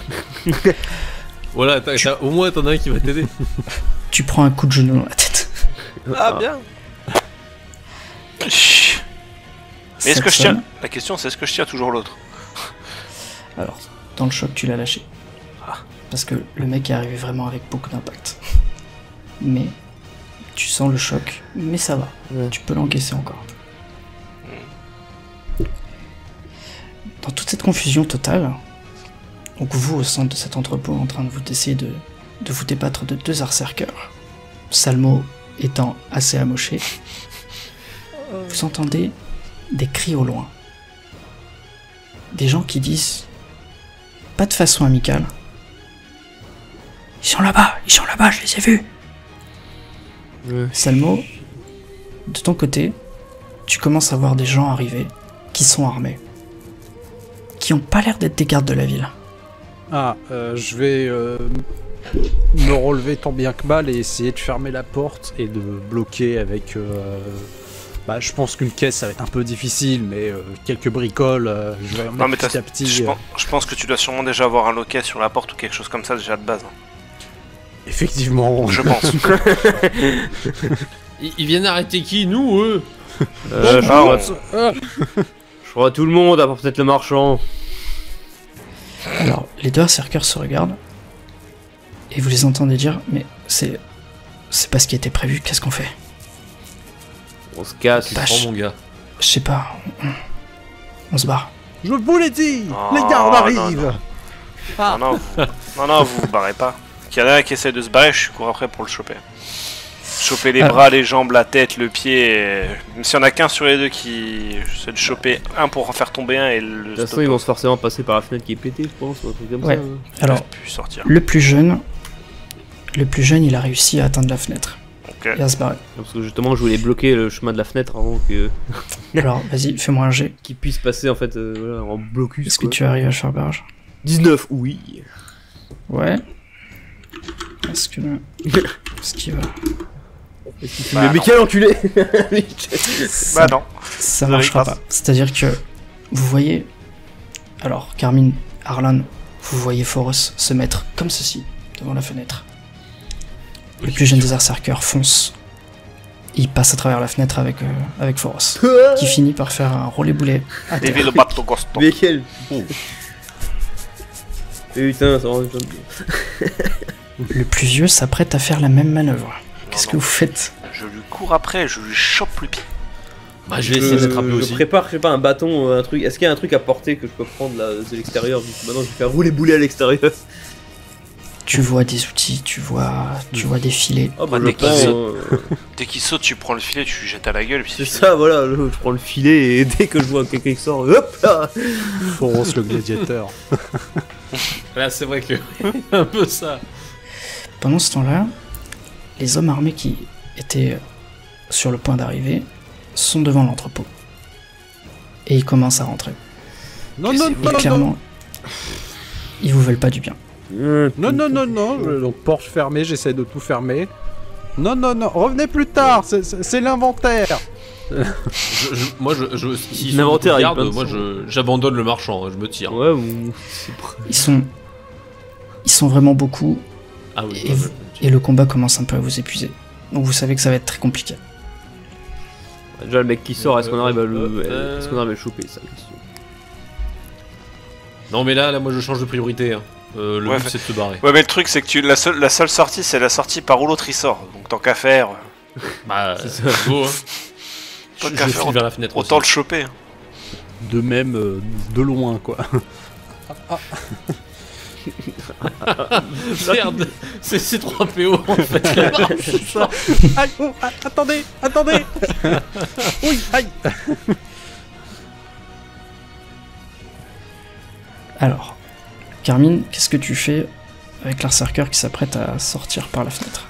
Voilà, tu... au moins t'en as un qui va t'aider. Tu prends un coup de genou dans la tête. Ah, ah. bien. Mais est-ce que je tiens... La question, c'est est-ce que je tiens toujours l'autre? Alors, dans le choc, tu l'as lâché. Ah. Parce que le mec est arrivé vraiment avec beaucoup d'impact. Mais... tu sens le choc, mais ça va. Ouais. Tu peux l'encaisser encore. Dans toute cette confusion totale, donc vous au centre de cet entrepôt en train de vous essayer de, de vous débattre de deux arcerqueurs, Salmo étant assez amoché, vous entendez des cris au loin. Des gens qui disent, pas de façon amicale, ils sont là-bas, ils sont là-bas, je les ai vus. Ouais. Salmo, de ton côté, tu commences à voir des gens arriver qui sont armés, qui ont pas l'air d'être des gardes de la ville. Ah, euh, je vais euh, me relever tant bien que mal et essayer de fermer la porte et de bloquer avec. Euh, bah, je pense qu'une caisse ça va être un peu difficile, mais euh, quelques bricoles, euh, je vais en non, mettre petit à petit. Je, euh... pense, je pense que tu dois sûrement déjà avoir un loquet sur la porte ou quelque chose comme ça déjà de base. Hein. Effectivement, je pense. Ils viennent arrêter qui, nous ou eux? euh, Bonjour, je, crois... je crois tout le monde, à part peut-être le marchand. Alors, les deux arcerqueurs se regardent et vous les entendez dire, mais c'est c'est pas ce qui était prévu. Qu'est-ce qu'on fait? On se casse, bah, je... mon gars. Je sais pas. On, on se barre. Je vous l'ai dit, oh, les gardes arrivent. Non, non. Ah. non, non, vous... non, non, vous vous barrez pas. Qu'il y en a un qui essaie de se barrer, je cours après pour le choper. Choper les Alors. bras, les jambes, la tête, le pied. Et... Même s'il y en a qu'un sur les deux qui. J'essaie de choper un pour en faire tomber un et le. De toute façon, ils vont se forcément passer par la fenêtre qui est pétée, je pense, ou un truc comme ouais. ça. Alors, sortir. le plus jeune. Le plus jeune, il a réussi à atteindre la fenêtre. Okay. Et à se barrer. Parce que justement, je voulais bloquer le chemin de la fenêtre avant que. Alors, vas-y, fais-moi un jet. Qu'il puisse passer en fait euh, voilà, en blocus. Est-ce que tu arrives à faire barrage? dix-neuf, oui. Ouais. Est-ce que là... Est-ce qu'il va... Bah mais, mais quel enculé. Ça, bah non. Ça marchera pas. C'est-à-dire que vous voyez... Alors, Carmine, Arlan, vous voyez Foros se mettre comme ceci, devant la fenêtre. Oui, le plus jeune des Berserkers fonce. Il passe à travers la fenêtre avec, euh, avec Foros, qui finit par faire un roulé-boulet à terre. Mais quel... Putain, ça rend... Le plus vieux s'apprête à faire la même manœuvre. Qu'est-ce que vous faites? Je lui cours après, je lui chope le pied. Bah, je vais essayer de l'attraper aussi. Je prépare, je sais pas, un bâton, un truc. Est-ce qu'il y a un truc à porter que je peux prendre là, de l'extérieur? Maintenant, je vais faire rouler boulet à l'extérieur. Tu vois des outils, tu vois, tu vois des filets. Oh, bah, dès qu'il saute, dès qu'il saute, tu prends le filet, tu jettes à la gueule. C'est ça, voilà, je prends le filet et dès que je vois quelqu'un qui sort, hop là, Foros le gladiateur. Là, c'est vrai que un peu ça. Pendant ce temps-là, les hommes armés qui étaient sur le point d'arriver sont devant l'entrepôt. Et ils commencent à rentrer. Non, non, non, clairement, non. Ils vous veulent pas du bien. Non, non, non, non. Donc, porche fermée, j'essaie de tout fermer. Non, non, non. Revenez plus tard. C'est l'inventaire. je, je, moi, je, je, si l'inventaire regarde, il moi, j'abandonne le marchand. Je me tire. Ouais, vous... Ils sont... Ils sont vraiment beaucoup. Ah oui, et, vous, et le combat commence un peu à vous épuiser. Donc vous savez que ça va être très compliqué. Déjà le mec qui sort, est-ce qu'on arrive à le, est-ce qu'on arrive à le choper, ça, question. Non mais là, là moi je change de priorité. Hein. Euh, le ouais, but c'est de se barrer. Ouais mais le truc c'est que tu, la, seul, la seule sortie c'est la sortie par où l'autre il sort. Donc tant qu'à faire. Bah c'est beau. Hein. Tant qu'à faire, on, vers la fenêtre autant aussi. Le choper. De même, euh, de loin quoi. Ah, ah. Merde, c'est C trois P O en fait. Aïe, oh, attendez, attendez. Oui, aïe. Alors, Carmine, qu'est-ce que tu fais avec l'Arserker qui s'apprête à sortir par la fenêtre?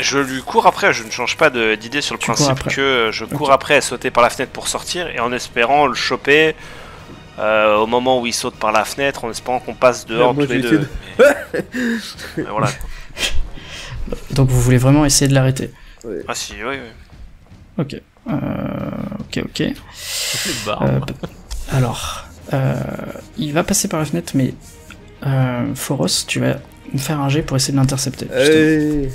Je lui cours après, je ne change pas d'idée sur le tu principe que je cours okay. après à sauter par la fenêtre pour sortir et en espérant le choper. Euh, au moment où il saute par la fenêtre, en espérant qu'on passe dehors tous les deux. De... Mais... Mais voilà. Donc vous voulez vraiment essayer de l'arrêter? Oui. Ah si, oui, oui. Ok. Euh... Ok, ok. Euh, alors, euh, il va passer par la fenêtre, mais euh, Foros, tu vas me faire un jet pour essayer de l'intercepter. Hey.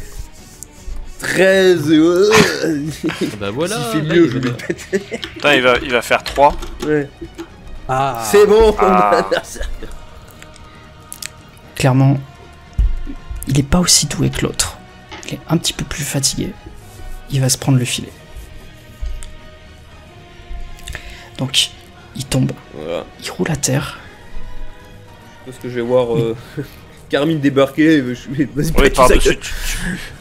treize Bah voilà. Il fait mieux, je vais le péter. Putain, il va, il va faire trois. Ouais. Ah, c'est bon, ah. Clairement, il n'est pas aussi doué que l'autre. Il est un petit peu plus fatigué. Il va se prendre le filet. Donc, il tombe. Voilà. Il roule à terre. Parce que je vais voir euh, oui. Carmine débarquer. Je vais... oui, par dessus, tu, tu,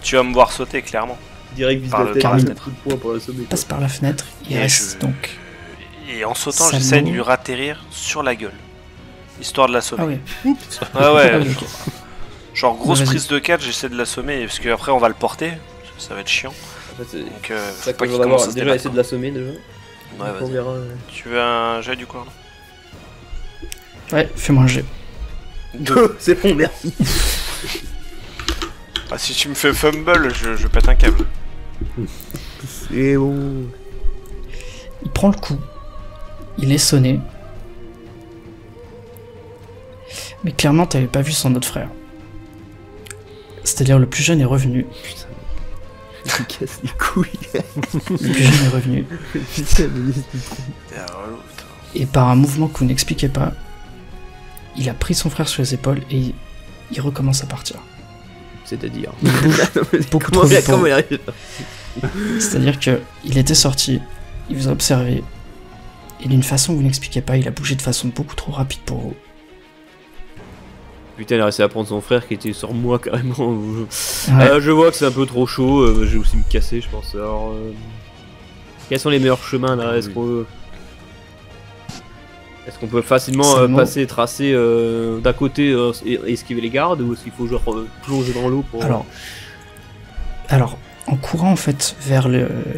tu vas me voir sauter, clairement. Direct vis par la tête, un coup de poing pour la sauter. Il passe par la fenêtre. Il Et reste je... donc... Et en sautant, j'essaie de lui ratterrir sur la gueule, histoire de l'assommer. Ah ouais. Oups. Ah ouais. Ah, genre, genre grosse prise de quatre, j'essaie de l'assommer, parce qu'après on va le porter, ça va être chiant. En fait, donc, euh, ça pas qu'il commence à se déjà essayer de l'assommer déjà. Ouais, vas-y. Euh... Tu veux un jet du coin? Ouais, fais-moi un jet. C'est bon, merci. Ah, si tu me fais fumble, je, je pète un câble. C'est bon. Il prend le coup. Il est sonné. Mais clairement, t'avais pas vu son autre frère. C'est-à-dire, le plus jeune est revenu. Putain. Il casse les couilles. Le plus jeune est revenu. Putain, mais putain. Et par un mouvement que vous n'expliquez pas, il a pris son frère sur les épaules et il, il recommence à partir. C'est-à-dire... C'est-à-dire qu'il était sorti, il vous a observé, et d'une façon que vous n'expliquez pas, il a bougé de façon beaucoup trop rapide pour vous. Putain, il a réussi à prendre son frère qui était sur moi carrément. Ouais. Euh, je vois que c'est un peu trop chaud, euh, je vais aussi me casser je pense. Alors, euh... quels sont les meilleurs chemins là? Est-ce qu'on est-ce qu'on peut facilement euh, passer, tracer euh, d'un côté euh, et esquiver les gardes, ou est-ce qu'il faut genre euh, plonger dans l'eau pour... Alors, alors, en courant en fait vers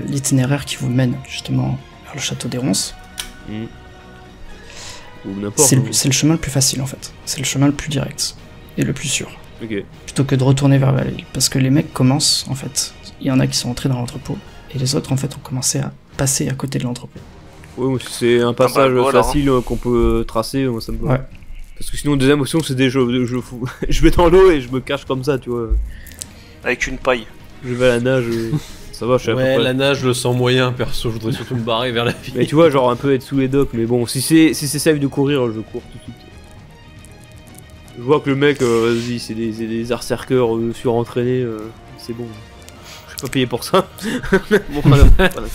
l'itinéraire qui vous mène justement vers le château des Ronces, Mmh. c'est le, le chemin le plus facile en fait. C'est le chemin le plus direct et le plus sûr. Okay. Plutôt que de retourner vers la ville. Parce que les mecs commencent en fait. il y en a qui sont entrés dans l'entrepôt, et les autres en fait ont commencé à passer à côté de l'entrepôt. Oui, c'est un passage ah bah, voilà, facile hein. qu'on peut tracer, moi, ça me ouais. Parce que sinon, deuxième option, c'est des jeux, je, je, je vais dans l'eau et je me cache comme ça, tu vois. Avec une paille. Je vais à la nage, ça va, je sais ouais, pas. Ouais, la nage, je le sens moyen, perso, je voudrais surtout me barrer vers la ville. Mais tu vois, genre un peu être sous les docks, mais bon, si c'est si c'est safe de courir, je cours tout de suite. Je vois que le mec, euh, vas-y, c'est des, des arcerqueurs euh, surentraînés, euh, c'est bon. Je suis pas payé pour ça. Bon, voilà, voilà.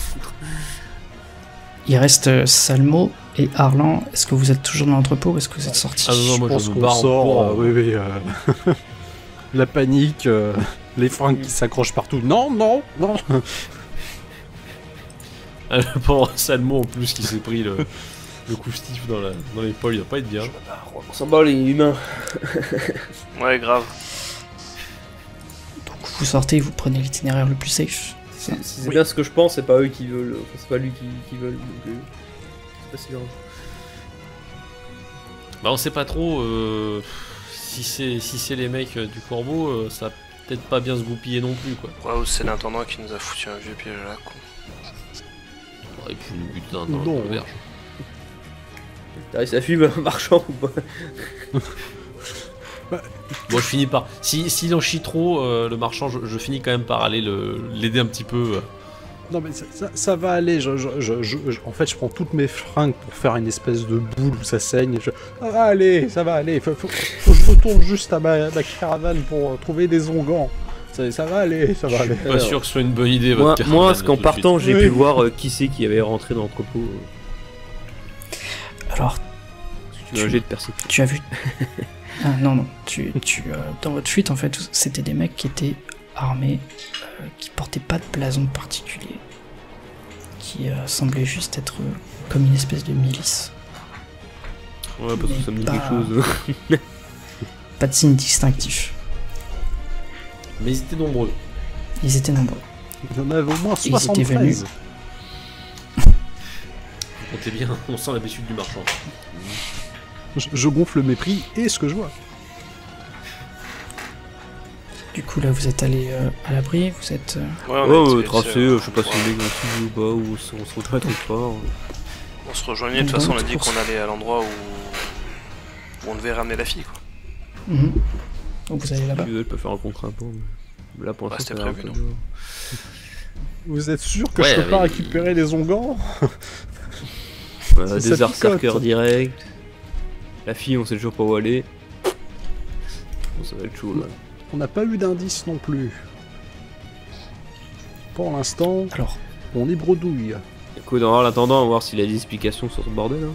Il reste euh, Salmo et Arlan. Est-ce que vous êtes toujours dans l'entrepôt ou est-ce que vous êtes sortis? Ah non, moi je, je pense qu'on sort. Euh, oui, oui. Euh... La panique, euh... les fringues qui s'accrochent partout. Non, non, non. Ah, le pauvre Salmo en plus qui s'est pris le. Le coup stiff dans l'épaule, il va pas être bien. On s'en bat, les humains. Ouais, grave. Donc vous sortez et vous prenez l'itinéraire le plus safe. Si c'est oui. bien ce que je pense, c'est pas eux qui veulent. Enfin, c'est pas lui qui, qui veulent. C'est pas si grave. Bah, on sait pas trop. Euh, si c'est si c'est les mecs du Corbeau, euh, ça va peut-être pas bien se goupiller non plus, quoi. Waouh, c'est l'intendant qui nous a foutu un vieux piège à la con. Et puis le but d'un dans le verge. T'as réussi à suivre un marchand ou pas? Moi bon, je finis par... Si, si j'en chie trop, euh, le marchand, je, je finis quand même par aller l'aider un petit peu. Euh. Non mais ça, ça, ça va aller, je, je, je, je, en fait je prends toutes mes fringues pour faire une espèce de boule où ça saigne. Et je... Ça va aller, ça va aller, faut, faut, faut que je retourne juste à ma, à ma caravane pour euh, trouver des onguents. Ça, ça va aller, ça va aller. Je suis pas Alors... sûr que ce soit une bonne idée votre moi, caravane. Moi, qu'en partant, j'ai oui. pu voir euh, qui c'est qui avait rentré dans l'entrepôt. Euh. Alors, tu, tu, tu as vu... ah, non, non, tu, tu, euh, dans votre fuite, en fait, c'était des mecs qui étaient armés, euh, qui portaient pas de blason particulier, qui euh, semblaient juste être euh, comme une espèce de milice. Ouais, parce que ça me dit pas... quelque chose. Pas de signe distinctif. Mais ils étaient nombreux. Ils étaient nombreux. Ils en avaient au moins soixante-treize. Ils étaient venus... On t'est bien, on sent l'habitude du marchand. Je, je gonfle le mépris et ce que je vois. Du coup, là, vous êtes allé euh, à l'abri, vous êtes. Euh... Ouais, on ouais, euh, tracé, euh, je sais pas si les gars ou pas, ou on se rejoignait ou pas. On se rejoignait, de toute façon, on a dit qu'on allait à l'endroit où... où on devait ramener la fille, quoi. Mm-hmm. Donc vous allez là-bas. Tu veux, je peux faire un contrat un peu. Mais là, pour l'instant, bah, c'était prévu. Vous êtes sûr que ouais, je peux pas récupérer les onguents? Euh, des arcerqueurs direct. La fille, on sait toujours pas où aller. Bon, ça va être chaud là. On n'a pas eu d'indice non plus. Pour l'instant, alors on est bredouille. Écoute, en attendant, on va voir s'il a des explications sur ce bordel. Hein.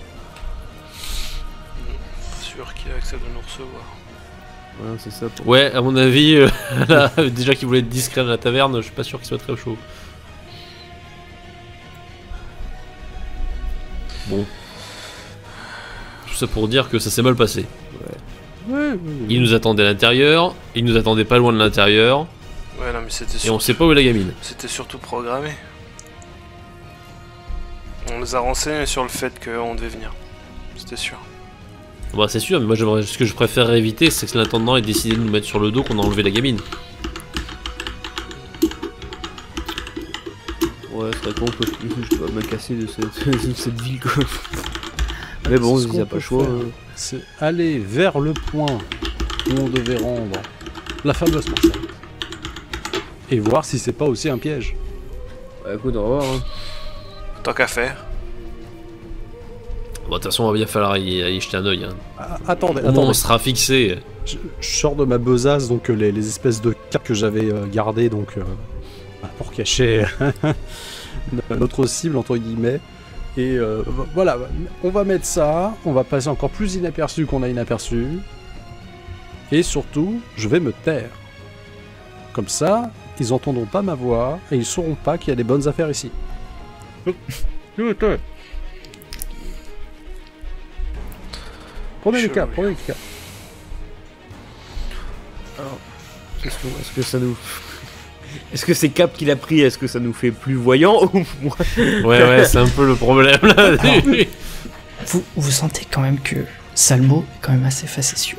Pas sûr qu'il accepte de nous recevoir. Ouais, c'est ça. Pour... Ouais, à mon avis, euh, là, déjà qu'il voulait être discret dans la taverne, je suis pas sûr qu'il soit très chaud. Bon. Tout ça pour dire que ça s'est mal passé. Ouais. Ouais, ouais, ouais. Il nous attendait à l'intérieur, il nous attendait pas loin de l'intérieur. Ouais, non, mais c'était surtout... Et on sait pas où est la gamine. C'était surtout programmé. On nous a renseigné sur le fait qu'on devait venir. C'était sûr. Bah, c'est sûr, mais moi, ce que je préférerais éviter, c'est que l'intendant ait décidé de nous mettre sur le dos qu'on a enlevé la gamine. Ouais, c'est vrai qu'on peut je dois me casser de cette, de cette ville quoi. Mais bon, il n'y a pas le choix. C'est aller vers le point où on devait rendre la fameuse marchande. Et voir si c'est pas aussi un piège. Ouais, écoute, on va voir. Hein. Tant qu'à faire. Bon, de toute façon, on va bien falloir y, y jeter un oeil. Hein. Ah, attendez, attendez. On sera fixé. Je, je sors de ma besace, donc les, les espèces de cartes que j'avais euh, gardées, donc... Euh... pour cacher notre cible entre guillemets et euh, voilà on va mettre ça, on va passer encore plus inaperçu qu'on a inaperçu et surtout je vais me taire comme ça ils n'entendront pas ma voix et ils sauront pas qu'il y a des bonnes affaires ici. Prenez le cas, prenez le cas. Alors, est-ce que ça nous... Est-ce que ces capes qu'il a pris, est-ce que ça nous fait plus voyants ou moins? Ouais, ouais, c'est un peu le problème là. Alors, vous, vous sentez quand même que Salmo est quand même assez facétieux.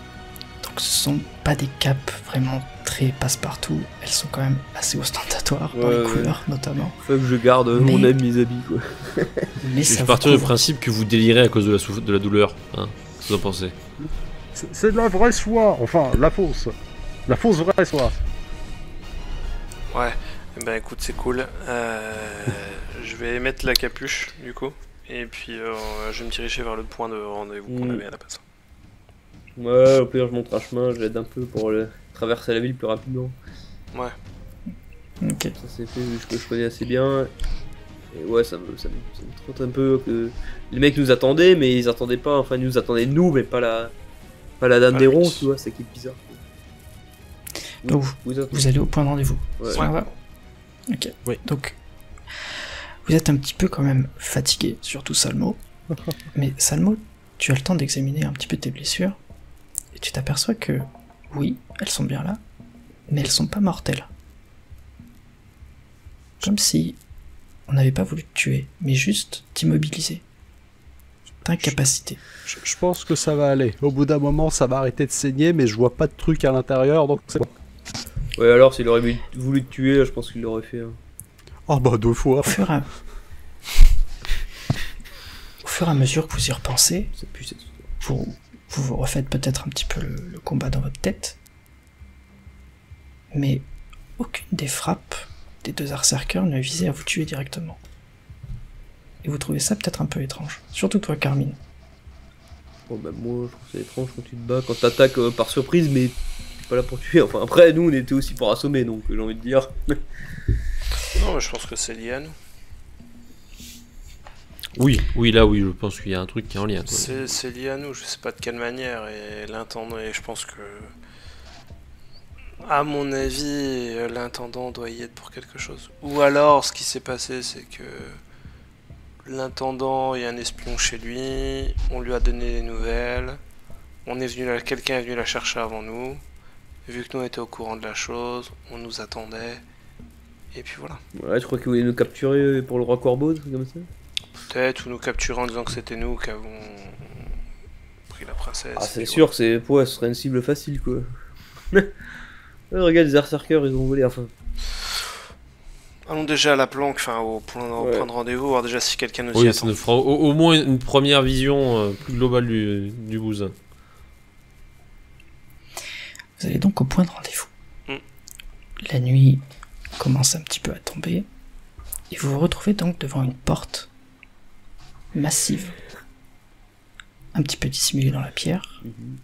Donc ce sont pas des capes vraiment entrées passe-partout, elles sont quand même assez ostentatoires, ouais, dans les ouais. couleurs notamment. Faut que je garde mais... mon aime, mes habits, quoi. Mais ça je partir du principe que vous délirez à cause de la, souf... de la douleur, hein. Qu'est-ce que vous en pensez? C'est de la vraie soie, enfin, la fausse. La fausse vraie soie. Ouais, ben écoute, c'est cool. Euh... je vais mettre la capuche, du coup. Et puis euh, je vais me diriger vers le point de rendez-vous qu'on mmh. avait à la passe. Ouais, au pire je montre un chemin, je l'aide un peu pour le... traverser la ville plus rapidement. Ouais. Ok. Ça c'est fait vu que je connais assez bien. Et ouais, ça me, ça me, ça me trotte un peu que... Les mecs nous attendaient, mais ils attendaient pas, enfin ils nous attendaient nous, mais pas la... Pas la dame ah, des ronces, oui. tu vois, c'est qui est bizarre. Donc vous, vous, vous allez au point de rendez-vous. Ouais. ouais. Voilà. Ok. Oui. Donc... Vous êtes un petit peu quand même fatigué, surtout Salmo. Mais Salmo, tu as le temps d'examiner un petit peu tes blessures. Et tu t'aperçois que, oui, elles sont bien là, mais elles sont pas mortelles. Comme si on n'avait pas voulu te tuer, mais juste t'immobiliser. T'incapaciter. Je, je pense que ça va aller. Au bout d'un moment, ça va arrêter de saigner, mais je vois pas de truc à l'intérieur, donc c'est bon. Ouais, alors s'il aurait voulu te tuer, je pense qu'il l'aurait fait. Hein. Oh bah deux fois. Au fur, à... Au fur et à mesure que vous y repensez, vous vous, vous refaites peut-être un petit peu le, le combat dans votre tête, mais aucune des frappes des deux arcerqueurs ne visait à vous tuer directement. Et vous trouvez ça peut-être un peu étrange, surtout toi Carmine. Oh bah moi je trouve ça étrange quand tu te bats, quand t'attaques euh, par surprise, mais t'es pas là pour tuer. Enfin après nous on était aussi pour assommer, donc j'ai envie de dire... Non, mais je pense que c'est lié à nous. Oui, oui, là, oui, je pense qu'il y a un truc qui est en lien. C'est lié à nous, je sais pas de quelle manière. Et l'intendant, je pense que... À mon avis, l'intendant doit y être pour quelque chose. Ou alors, ce qui s'est passé, c'est que... L'intendant, il y a un espion chez lui, on lui a donné des nouvelles, on est venu là, quelqu'un est venu la chercher avant nous, vu que nous étions au courant de la chose, on nous attendait... Et puis voilà. Ouais, je crois qu'ils voulaient nous capturer pour le roi Corbeau, comme ça. Peut-être, ou nous capturer en disant que c'était nous qui avons pris la princesse. Ah, c'est sûr, c'est ouais, ce serait une cible facile, quoi. Regarde, les arcerqueurs, ils ont volé, enfin. Allons déjà à la planque, enfin, au point de ouais. rendez-vous, voir déjà si quelqu'un nous oui, y attend. Une... Au, au moins une première vision euh, plus globale du, du bousin. Vous allez donc au point de rendez-vous. Mm. La nuit commence un petit peu à tomber et vous vous retrouvez donc devant une porte massive un petit peu dissimulée dans la pierre. Mm-hmm.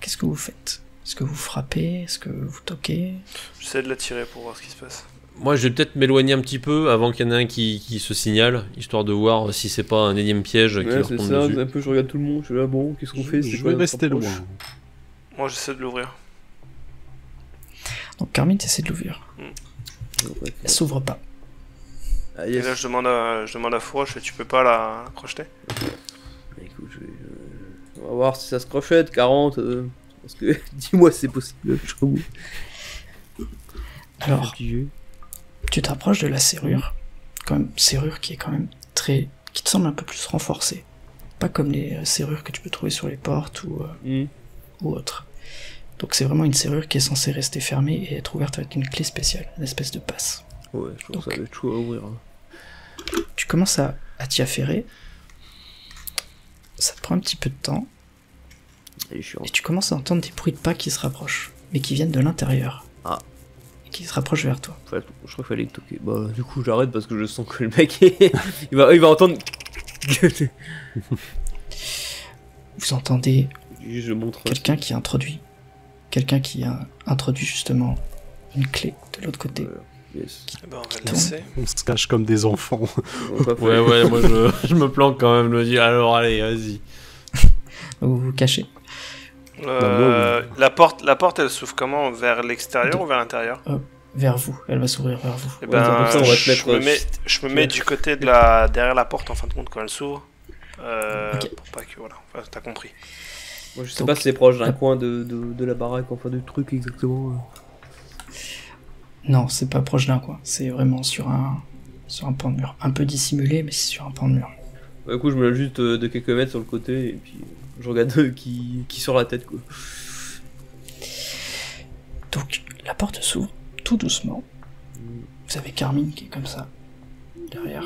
Qu'est-ce que vous faites? Est-ce que vous frappez? Est-ce que vous toquez? J'essaie de la tirer pour voir ce qui se passe. Moi je vais peut-être m'éloigner un petit peu avant qu'il y en ait un qui, qui se signale, histoire de voir si c'est pas un énième piège. Ouais, qui leur tombe ça, dessus. Un peu, je regarde tout le monde, je suis là, bon, qu'est-ce qu'on fait? Je vais rester loin. Moi j'essaie de l'ouvrir. Donc Carmine essaie de l'ouvrir. Mmh. Elle s'ouvre pas. Ah, yes. Et là je demande à, je demande à Foura, je fais, tu peux pas la, la crocheter? Écoute, je vais, euh, on va voir si ça se crochette, quarante. Euh, parce que dis-moi si c'est possible, je crois. Alors, tu t'approches de la serrure. Quand même, serrure qui est quand même très... qui te semble un peu plus renforcée. Pas comme les serrures que tu peux trouver sur les portes ou, euh, mmh. ou autre. Donc c'est vraiment une serrure qui est censée rester fermée et être ouverte avec une clé spéciale, une espèce de passe. Ouais, je pense que ça va être chaud à ouvrir. Hein. Tu commences à, à t'y affairer, ça te prend un petit peu de temps, et, et tu commences à entendre des bruits de pas qui se rapprochent, mais qui viennent de l'intérieur. Ah. Et qui se rapprochent vers toi. Je crois qu'il fallait toquer. Bah du coup j'arrête parce que je sens que le mec est... il, va, il va entendre... Vous entendez quelqu'un qui introduit. Quelqu'un qui a introduit justement une clé de l'autre côté. Euh, yes. qui, bah on, va laisser. On se cache comme des enfants. Ouais, ouais, moi je, je me planque quand même, je me dis alors allez, vas-y. Vous vous cachez. Euh, bah, moi, oui. la, porte, la porte elle s'ouvre comment? Vers l'extérieur ou vers l'intérieur? euh, Vers vous, elle va s'ouvrir vers vous. Et ouais, ben, euh, ça, on va je, mettre, me mets, je me mets ouais. du côté de la, derrière la porte en fin de compte quand elle s'ouvre. Euh, okay. Pour pas que voilà, enfin, t'as compris. Moi, je sais donc, pas si c'est proche d'un coin de, de, de la baraque, enfin de truc exactement. Non, c'est pas proche d'un coin, c'est vraiment sur un, sur un pan de mur. Un peu dissimulé, mais c'est sur un pan de mur. Bah, du coup, je me lève juste de quelques mètres sur le côté et puis je regarde qui, qui sort la tête, quoi. Donc la porte s'ouvre tout doucement. Vous avez Carmine qui est comme ça, derrière,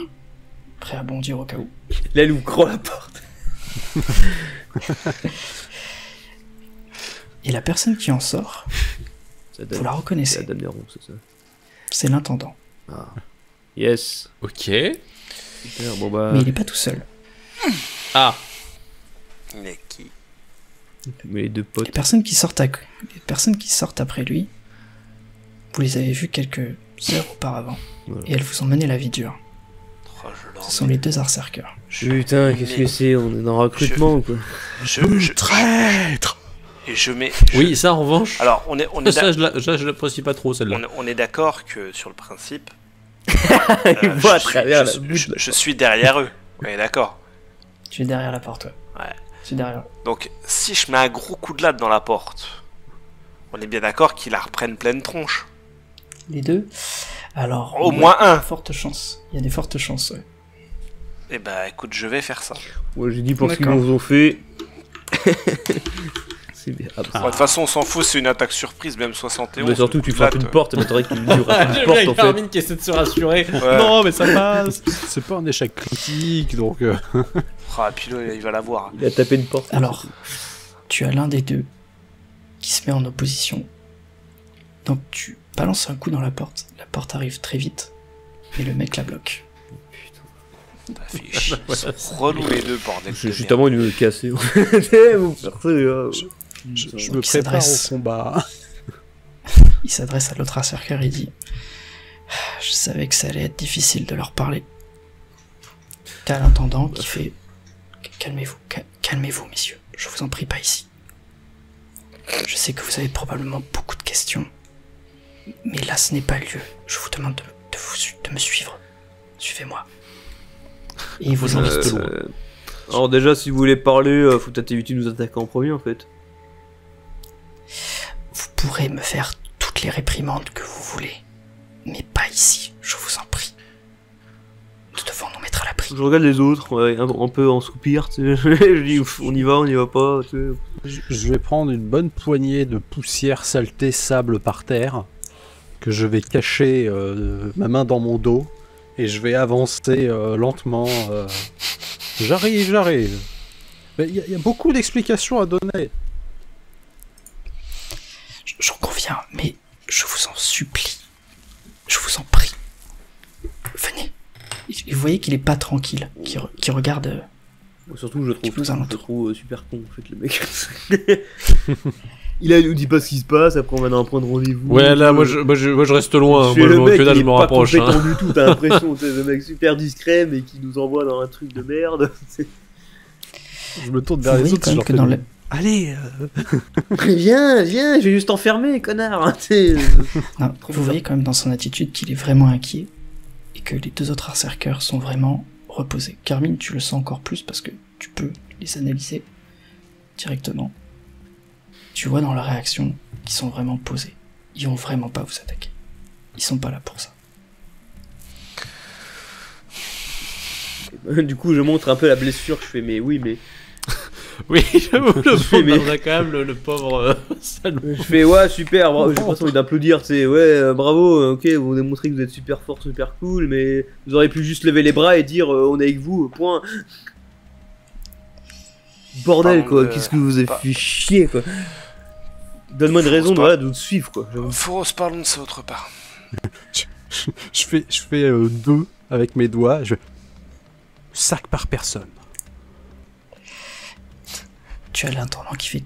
prêt à bondir au cas où. Là, elle ouvre la porte. Et la personne qui en sort, ça donne, vous la reconnaissez. C'est l'intendant. Ah. Yes. Ok. Super, bon bah... Mais il n'est pas tout seul. Ah. Mais qui? Mais les deux potes. Les personnes qui sortent, à... les personnes qui sortent après lui, vous les avez vues quelques heures auparavant. Voilà. Et elles vous ont mené la vie dure. Oh, ce sont les deux arcerqueurs. Je... Putain, qu'est-ce que c'est? On est dans le recrutement je... ou quoi? Je... je... Traître. Et je mets... Je... Oui, ça en revanche... Alors, on est... On est ça, je l'apprécie pas trop, celle-là. On, on est d'accord que, sur le principe... euh, je, je, à travers je, la bouche, je, je suis derrière eux. Ouais, d'accord. Tu es derrière la porte, ouais. Ouais. Je suis derrière. Donc, si je mets un gros coup de latte dans la porte, on est bien d'accord qu'ils la reprennent pleine tronche. Les deux? Alors... Au moins un. Forte chance. Il y a des fortes chances, ouais. Eh bah, écoute, je vais faire ça. Ouais, j'ai dit pour ce qu'ils nous ont fait... Ah, ah. De toute façon, on s'en fout, c'est une attaque surprise, même soixante et onze. Mais surtout, tu frappes une porte, mais t'aurais qu'il me dure à une porte, en fait. Carmine qui essaie de se rassurer. Ouais. Non, mais ça passe. C'est pas un échec critique, donc. Ah, puis là, il va l'avoir. Il a tapé une porte. Alors, tu as l'un des deux qui se met en opposition. Donc, tu balances un coup dans la porte. La porte arrive très vite, et le mec la bloque. T'as fait chier. Relou les deux, bordel. J'ai justement une me casser. Je, je, je me prépare au combat. Il s'adresse à l'autre arcerqueur et dit: je savais que ça allait être difficile de leur parler. T'as l'intendant qui fait: calmez-vous, calmez-vous, messieurs, je vous en prie, pas ici. Je sais que vous avez probablement beaucoup de questions, mais là ce n'est pas le lieu. Je vous demande de, de, vous, de me suivre. Suivez-moi. Et il vous invite euh, loin. Alors, déjà, si vous voulez parler, faut tâter utile nous attaquer en premier en fait. Vous pourrez me faire toutes les réprimandes que vous voulez, mais pas ici, je vous en prie. Nous devons nous mettre à l'abri. Je regarde les autres, ouais, un, un peu en soupir, tu sais, je dis on y va, on y va pas. Tu sais. Je vais prendre une bonne poignée de poussière, saleté, sable par terre, que je vais cacher euh, ma main dans mon dos, et je vais avancer euh, lentement. Euh... J'arrive, j'arrive. Il y, y a beaucoup d'explications à donner. J'en conviens, mais je vous en supplie, je vous en prie, venez. Et vous voyez qu'il est pas tranquille, qu'il re, qu'il regarde. Surtout, je trouve, je le trouve super con, en fait, le mec. Il nous dit pas ce qui se passe, après on va dans un point de rendez-vous. Ouais, là, moi je, moi, je, moi je reste loin, moi le je, mec, que là, je me rapproche. Pas compétent hein. Du tout, t'as l'impression, c'est le mec super discret, mais qui nous envoie dans un truc de merde. Je me tourne vers les autres, je leur fais... Allez, euh... viens, viens, je vais juste t'enfermer, connard. Non, vous voyez quand même dans son attitude qu'il est vraiment inquiet et que les deux autres arcerqueurs sont vraiment reposés. Carmine, tu le sens encore plus parce que tu peux les analyser directement. Tu vois dans leur réaction qu'ils sont vraiment posés. Ils vont vraiment pas vous attaquer. Ils sont pas là pour ça. Du coup, je montre un peu la blessure. Je fais, mais oui, mais... Oui, j'avoue, le pauvre, quand même, le, le pauvre euh, salaud. Je fais, ouais, super, bravo, j'ai pas envie d'applaudir, tu sais, ouais, euh, bravo, ok, vous avez montré que vous êtes super fort, super cool, mais vous auriez pu juste lever les bras et dire, euh, on est avec vous, point. Bordel, quoi, qu'est-ce que vous avez pas... fait chier, quoi. Donne-moi une raison de, voilà, de vous suivre, quoi. Faut se parler de ça autre part. je, je fais, je fais euh, deux avec mes doigts, je... Sac par personne. Tu as l'intendant qui fait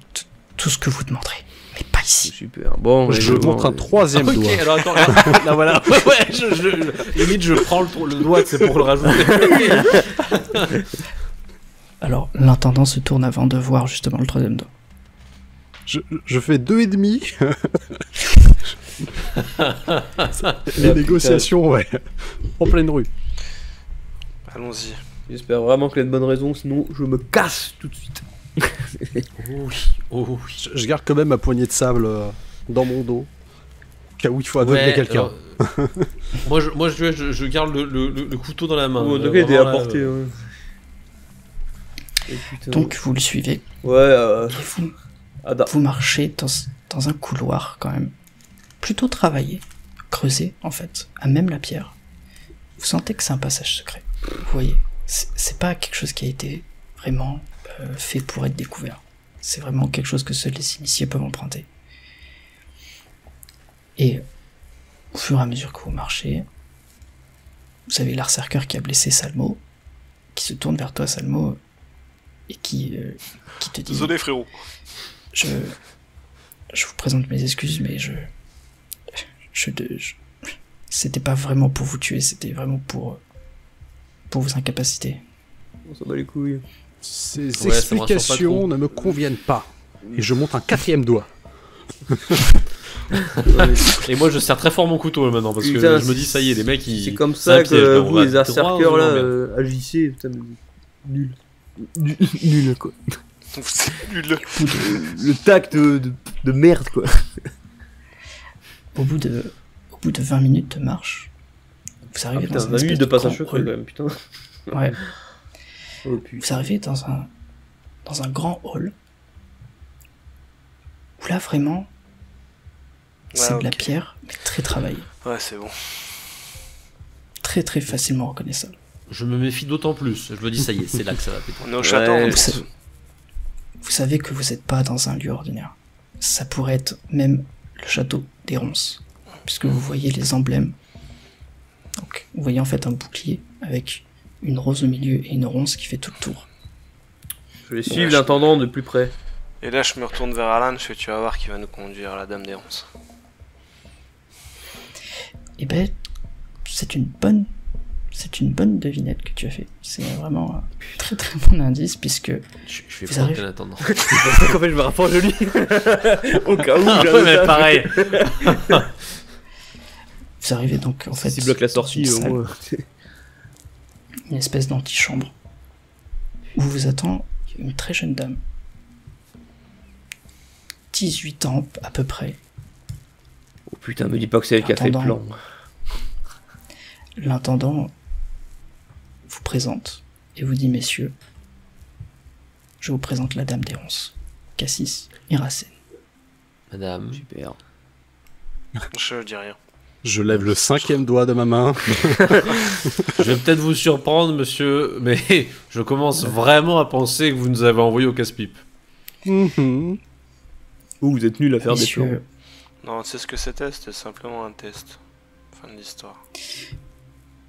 tout ce que vous demanderez, mais pas ici. Super. Bon, je, je montre bon, un troisième okay, doigt. Ok, alors attends, là, là voilà. Ouais, ouais, je, je, je, limite, je prends le, le doigt, c'est pour le rajouter. Alors, l'intendant se tourne avant de voir justement le troisième doigt. Je, je fais deux et demi. Les ah, négociations, putain. Ouais. En pleine rue. Allons-y. J'espère vraiment qu'il y a de bonnes raisons, sinon je me casse tout de suite. Oh oui, oh oui. Je, je garde quand même ma poignée de sable euh, dans mon dos. Au cas où il faut aveugler ouais, quelqu'un. Euh, moi, je, moi je, je, je garde le, le, le couteau dans la main. Oh, donc, euh, à portée, là, ouais. Et donc vous le suivez. Ouais. Euh... Vous, vous marchez dans, dans un couloir quand même plutôt travaillé, creusé en fait, à même la pierre. Vous sentez que c'est un passage secret. Vous voyez, c'est pas quelque chose qui a été vraiment euh, fait pour être découvert. C'est vraiment quelque chose que seuls les initiés peuvent emprunter. Et au fur et à mesure que vous marchez, vous avez l'arcerqueur qui a blessé Salmo, qui se tourne vers toi, Salmo, et qui, euh, qui te dit... Désolé, frérot. Je, je vous présente mes excuses, mais je... je, je c'était pas vraiment pour vous tuer, c'était vraiment pour... pour vous incapaciter. On s'en bat les couilles. Ces ouais, explications ne me conviennent pas. Et je monte un quatrième doigt. Et moi je serre très fort mon couteau maintenant parce que putain, je me dis ça y est, les mecs ils. C'est comme ça que piège, euh, vous les arcerqueurs là euh, agissez, putain, nul. Nul, nul quoi. Nul. Le, le tact de, de, de merde quoi. Au bout de, au bout de vingt minutes de marche, vous arrivez ah, putain, dans un vingt minutes de passage secret quand même, putain. Ouais. Oh, putain. Vous arrivez dans un, dans un grand hall où là vraiment. C'est ouais, de la okay. pierre, mais très travaillée. Ouais, c'est bon. Très très facilement reconnaissable. Je me méfie d'autant plus. Je me dis, ça y est, c'est là que ça va péter. On est au château. Ouais, vous, sa vous savez que vous n'êtes pas dans un lieu ordinaire. Ça pourrait être même le château des Ronces, puisque vous voyez les emblèmes. Donc, vous voyez en fait un bouclier avec une rose au milieu et une ronce qui fait tout le tour. Je vais bon, suivre l'intendant je... de plus près. Et là, je me retourne vers Alan, je fais, tu vas voir qui va nous conduire, la dame des Ronces. Eh ben, c'est une bonne, c'est une bonne devinette que tu as fait. C'est vraiment un très très bon indice puisque je, je vais vous arrivez. Attendant. C'est pour ça qu'en fait je me rapproche de lui au cas où. Ah, ouais, mais pareil. Vous arrivez donc en fait. Si bloque la sortie. Une, euh, une espèce d'antichambre où vous attend une très jeune dame, dix-huit ans à peu près. Oh putain, me dis pas que c'est elle qui a fait le plan. L'intendant vous présente et vous dit, messieurs, je vous présente la dame des Ronces, Cassis Hirassen. Madame. Super. Je dis rien. Je lève le cinquième doigt de ma main. Je vais peut-être vous surprendre, monsieur, mais je commence vraiment à penser que vous nous avez envoyé au casse-pipe. Mm-hmm. Ou vous êtes nul à faire des plans. Non, tu sais ce que c'était, c'était simplement un test. Fin de l'histoire.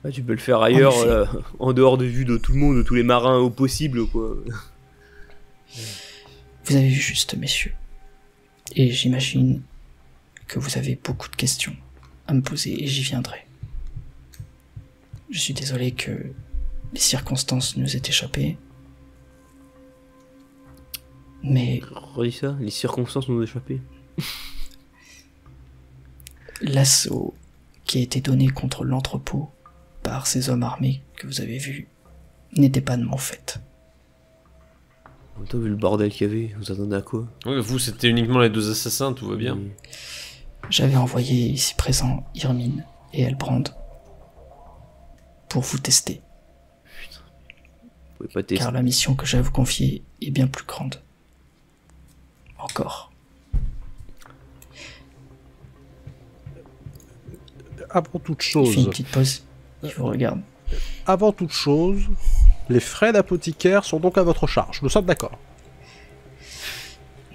Ah, tu peux le faire ailleurs, en, euh, en dehors de vue de tout le monde, de tous les marins au possible, quoi. Vous avez vu juste, messieurs. Et j'imagine que vous avez beaucoup de questions à me poser et j'y viendrai. Je suis désolé que les circonstances nous aient échappé. Mais... Redis ça, les circonstances nous ont échappé. L'assaut qui a été donné contre l'entrepôt par ces hommes armés que vous avez vus n'était pas de mon fait. En même temps, vu le bordel qu'il y avait, vous attendez à quoi? Oui, vous, c'était uniquement les deux assassins, tout va bien. Oui. J'avais envoyé ici présent Irmine et Elbrand pour vous tester. Putain. Vous pouvez pas tester. Car la mission que j'ai à vous confier est bien plus grande. Encore. Avant toute chose... Il fait une petite pause, je vous regarde. Avant toute chose, les frais d'apothicaire sont donc à votre charge, nous sommes d'accord.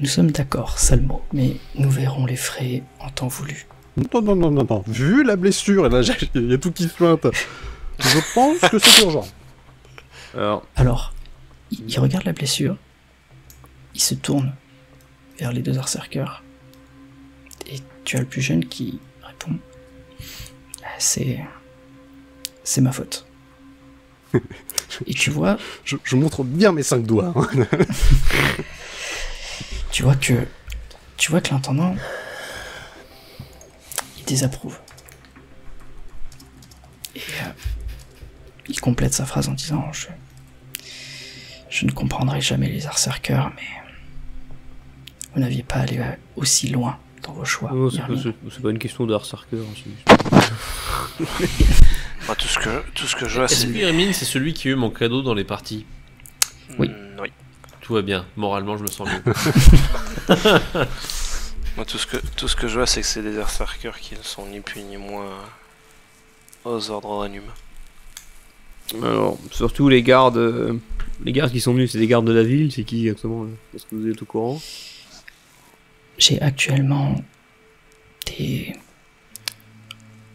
Nous sommes d'accord, Salmo, mais nous verrons les frais en temps voulu. Non, non, non, non, non. Vu la blessure, et là, il y a tout qui se pointe. Je pense que c'est urgent. Alors, Alors il, il regarde la blessure, il se tourne vers les deux arcerqueurs, et tu as le plus jeune qui répond... C'est... c'est ma faute. Et tu vois... Je, je montre bien mes cinq doigts. Hein. Tu vois que... Tu vois que l'intendant... Il désapprouve. Et... Euh, il complète sa phrase en disant... Je, je ne comprendrai jamais les arcerqueurs, mais... Vous n'aviez pas allé aussi loin dans vos choix. Non, c'est pas une question d'arcerqueur. Bah, tout ce que tout ce que je vois, c'est Irmine, c'est celui qui a eu mon cadeau dans les parties. Oui. Mmh, oui. Tout va bien. Moralement, je me sens mieux. Moi, tout ce que, tout ce que je vois, c'est que c'est des Berserkers qui ne sont ni plus ni moins aux ordres d'un humain. Alors, surtout les gardes, euh, les gardes qui sont venus, c'est des gardes de la ville, c'est qui exactement? Est-ce que vous êtes au courant? J'ai actuellement des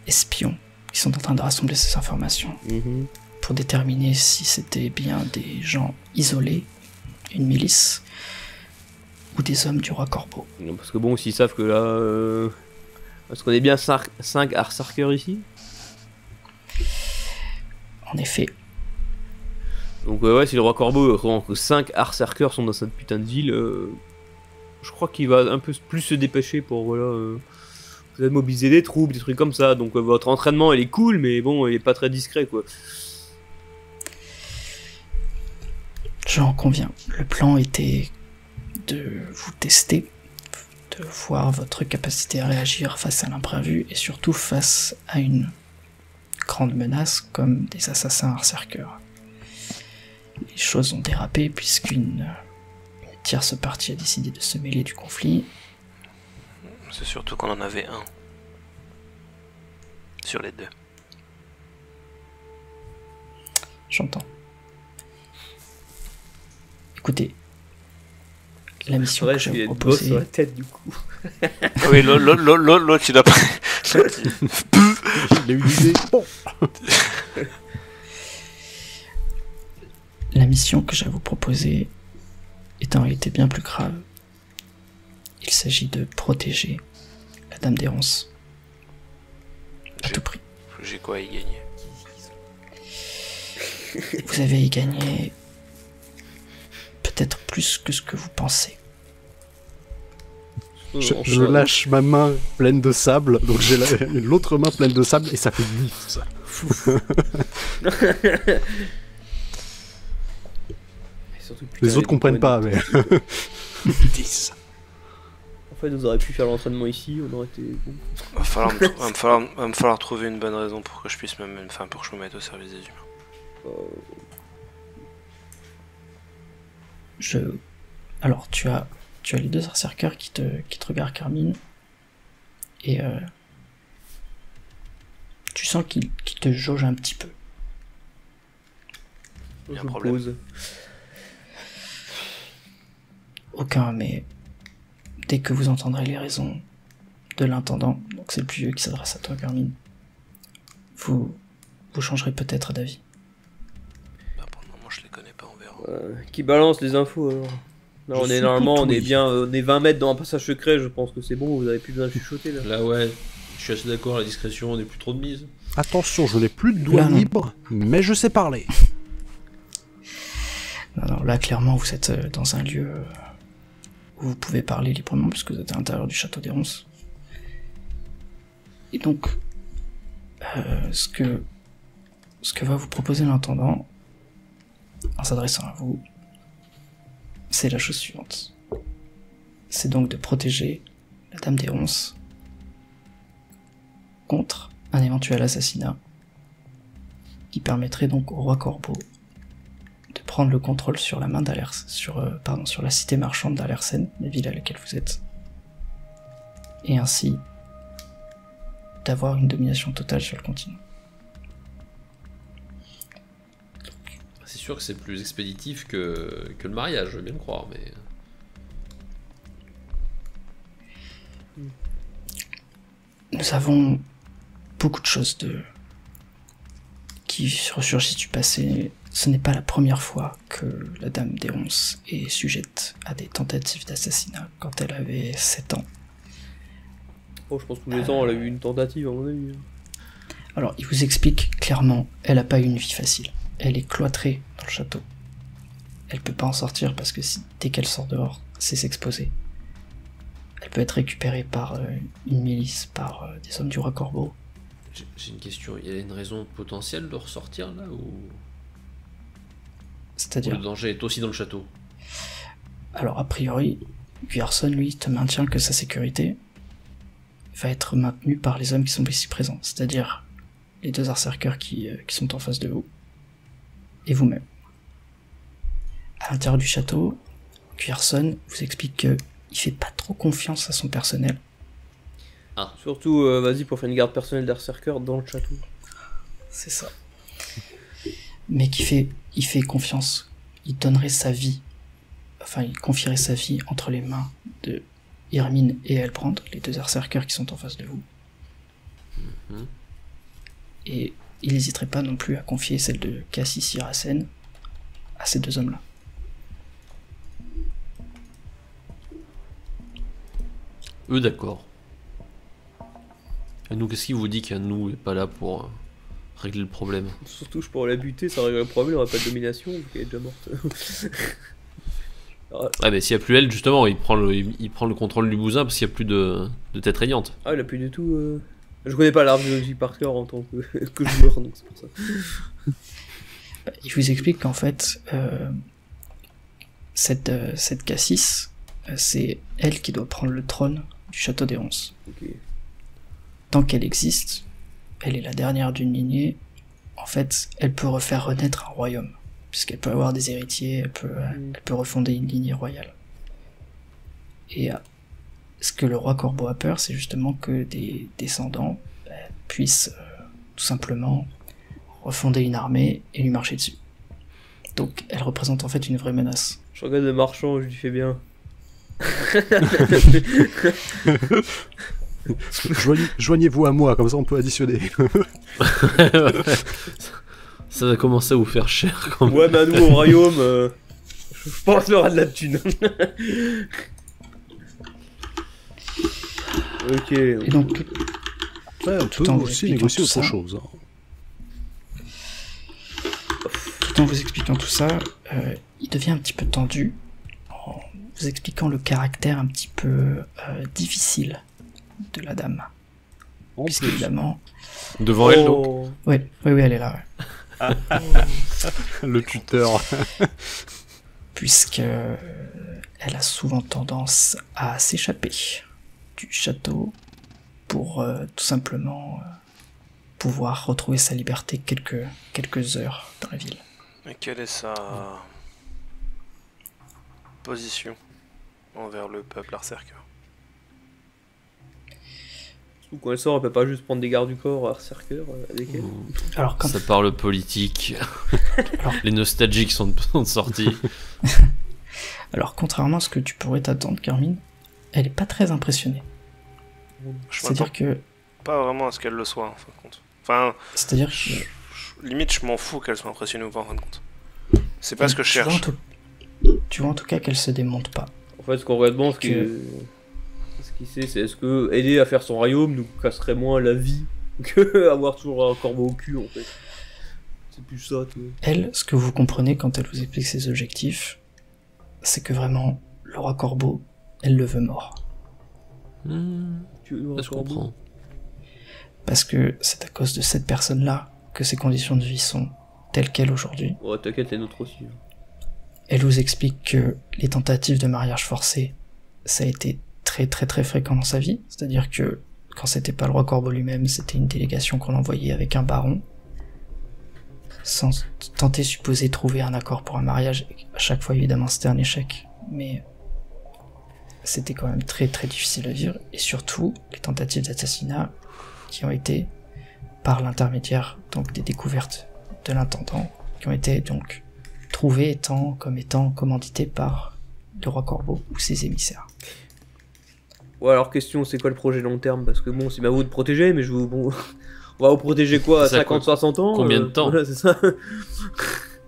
espions qui sont en train de rassembler ces informations mmh. pour déterminer si c'était bien des gens isolés, une milice, ou des hommes du roi Corbeau. Non, parce que bon, s'ils savent que là... Euh... Est-ce qu'on est bien cinq Berserkers ici? En effet. Donc euh, ouais, si le roi Corbeau rend que cinq Berserkers sont dans cette putain de ville, euh, je crois qu'il va un peu plus se dépêcher pour voilà, euh, peut-être mobiliser des troupes, des trucs comme ça. Donc euh, votre entraînement, il est cool, mais bon, il est pas très discret, quoi. J'en conviens. Le plan était de vous tester, de voir votre capacité à réagir face à l'imprévu et surtout face à une grande menace comme des assassins Berserkers. Les choses ont dérapé puisqu'une tierce partie a décidé de se mêler du conflit. C'est surtout qu'on en avait un sur les deux. J'entends. Écoutez, la mission ouais, que je vais proposer sur la tête du coup. Oui, l'autre il a pas. Il a eu l'idée. Bon. La mission que je vais vous proposer est en réalité bien plus grave. Il s'agit de protéger la Dame des Ronces. À tout prix. J'ai quoi à y gagner? Vous avez y gagné peut-être plus que ce que vous pensez. Je, je lâche ma main pleine de sable, donc j'ai l'autre main pleine de sable et ça fait bouf, ça. Les autres comprennent pas, mais... dix. En fait, vous auriez pu faire l'entraînement ici, on aurait été... Bon. Va falloir me va me falloir, va me falloir trouver une bonne raison pour que je puisse me, me, enfin, pour que je me mette au service des humains. Euh... Je... Alors, tu as... Tu as les deux Berserkers qui te, qui te regardent, Carmine, et euh, tu sens qu'ils qu'ils te jaugent un petit peu. Il y a un problème. Pose. Aucun, mais dès que vous entendrez les raisons de l'intendant, donc c'est le plus vieux qui s'adresse à toi, Carmine, vous, vous changerez peut-être d'avis. Bah pour le moment, je les connais pas, on verra. Euh, qui balance les infos alors? Non, on est normalement, on est bien, euh, on est vingt mètres dans un passage secret, je pense que c'est bon, vous avez plus besoin de chuchoter là. Là ouais, je suis assez d'accord, la discrétion, on est plus trop de mise. Attention, je n'ai plus de doigts libres, mais je sais parler. Non, non, là clairement vous êtes euh, dans un lieu euh, où vous pouvez parler librement puisque vous êtes à l'intérieur du château des Ronces. Et donc, euh, ce que, ce que va vous proposer l'intendant, en s'adressant à vous, c'est la chose suivante. C'est donc de protéger la Dame des Ronces contre un éventuel assassinat qui permettrait donc au roi Corbeau de prendre le contrôle sur la main d'Alersen, sur, euh, pardon, sur la cité marchande d'Alersen, la ville à laquelle vous êtes, et ainsi d'avoir une domination totale sur le continent. C'est sûr que c'est plus expéditif que, que le mariage, je veux bien le croire, mais... Nous avons beaucoup de choses de... qui ressurgissent du passé. Ce n'est pas la première fois que la Dame des Ronces est sujette à des tentatives d'assassinat quand elle avait sept ans. Oh, je pense que tous les euh... ans, elle a eu une tentative, à mon avis. Alors, il vous explique clairement, elle n'a pas eu une vie facile. Elle est cloîtrée dans le château. Elle peut pas en sortir parce que si, dès qu'elle sort dehors, c'est s'exposer. Elle peut être récupérée par euh, une milice, par euh, des hommes du roi Corbeau. J'ai une question, il y a une raison potentielle de ressortir là ou... C'est-à-dire... Le danger est aussi dans le château. Alors a priori, Kuyarson lui te maintient que sa sécurité va être maintenue par les hommes qui sont ici présents, c'est-à-dire les deux Berserkers qui, euh, qui sont en face de vous. Et vous-même. À l'intérieur du château, Kuyarson vous explique qu'il il fait pas trop confiance à son personnel. Ah, surtout, euh, vas-y, pour faire une garde personnelle d'Arcerker dans le château. C'est ça. Mais qui fait, il fait confiance. Il donnerait sa vie, enfin, il confierait sa vie entre les mains de Irmine et Elbrand, les deux Arcerkers qui sont en face de vous. Mm-hmm. Et il n'hésiterait pas non plus à confier celle de Cassis Hirassen à ces deux hommes-là. Eux, d'accord. Et nous, qu'est-ce qui vous dit qu'un nous n'est pas là pour euh, régler le problème? Surtout, je pourrais la buter, ça règle le problème, on n'aura pas de domination, elle est déjà morte. Alors, ah, mais s'il n'y a plus elle, justement, il prend le, il, il prend le contrôle du bousin parce qu'il n'y a plus de, de tête régnante. Ah, il n'a plus du tout. Euh... Je connais pas l'arbre biologie par cœur en tant que, que joueur, donc c'est pour ça. Il vous explique qu'en fait, euh, cette, euh, cette Cassis, euh, c'est elle qui doit prendre le trône du Château des Ronces. Okay. Tant qu'elle existe, elle est la dernière d'une lignée, en fait, elle peut refaire renaître un royaume, puisqu'elle peut avoir des héritiers, elle peut, mmh. elle peut refonder une lignée royale. Et euh, ce que le roi Corbeau a peur, c'est justement que des descendants bah, puissent euh, tout simplement refonder une armée et lui marcher dessus. Donc elle représente en fait une vraie menace. Je regarde le marchand, je lui fais bien. Joignez, joignez-vous à moi, comme ça on peut additionner. Ça va commencer à vous faire cher. Quand ouais, mais à nous au royaume, euh, je pense qu'il y aura de la thune. Ok. Et donc tout, ouais, on tout peut en aussi négocier autre ça, chose. Tout en vous expliquant tout ça, euh, il devient un petit peu tendu en vous expliquant le caractère un petit peu euh, difficile de la dame. Oh, puisque évidemment. Devant oh. elle donc. Oui, oui, oui, elle est là. Ouais. Le tuteur. Puisque euh, elle a souvent tendance à s'échapper du château pour euh, tout simplement euh, pouvoir retrouver sa liberté quelques, quelques heures dans la ville. Mais quelle est sa position envers le peuple Arcerker? Quand elle sort, elle peut pas juste prendre des gardes du corps Arcerker avec elle. Alors, quand... Ça parle politique. Alors... Les nostalgiques sont de sortie. Alors contrairement à ce que tu pourrais t'attendre, Carmine, elle est pas très impressionnée. C'est-à-dire que... Pas vraiment à ce qu'elle le soit, en fin de compte. Enfin, c'est-à-dire que... Je, je, limite, je m'en fous qu'elle soit impressionnée ou pas, en fin de compte. C'est pas ce que je cherche. Vois tout... Tu vois en tout cas qu'elle se démonte pas. En fait, ce qu'on regarde bon, ce qui que... ce qu'il sait, c'est est-ce que aider à faire son royaume nous casserait moins la vie que avoir toujours un corbeau au cul, en fait. C'est plus ça, tu vois. Elle, ce que vous comprenez quand elle vous explique ses objectifs, c'est que vraiment, le roi Corbeau, elle le veut mort. Mmh, tu veux je comprends. Parce que c'est à cause de cette personne-là que ses conditions de vie sont telles qu'elles aujourd'hui. Oh, t'inquiète, les nôtres aussi. Elle vous explique que les tentatives de mariage forcé, ça a été très très très fréquent dans sa vie. C'est-à-dire que quand c'était pas le roi Corbeau lui-même, c'était une délégation qu'on envoyait avec un baron, sans tenter supposer trouver un accord pour un mariage. À chaque fois, évidemment, c'était un échec. Mais... c'était quand même très très difficile à vivre, et surtout les tentatives d'assassinat qui ont été par l'intermédiaire donc des découvertes de l'intendant, qui ont été donc trouvées étant, comme étant commanditées par le roi Corbeau ou ses émissaires. Ouais, alors question, c'est quoi le projet long terme? Parce que bon, c'est bien vous de protéger, mais je vous... Bon, on va vous protéger quoi, cinquante soixante ans? Combien euh, de temps? Voilà, c'est ça.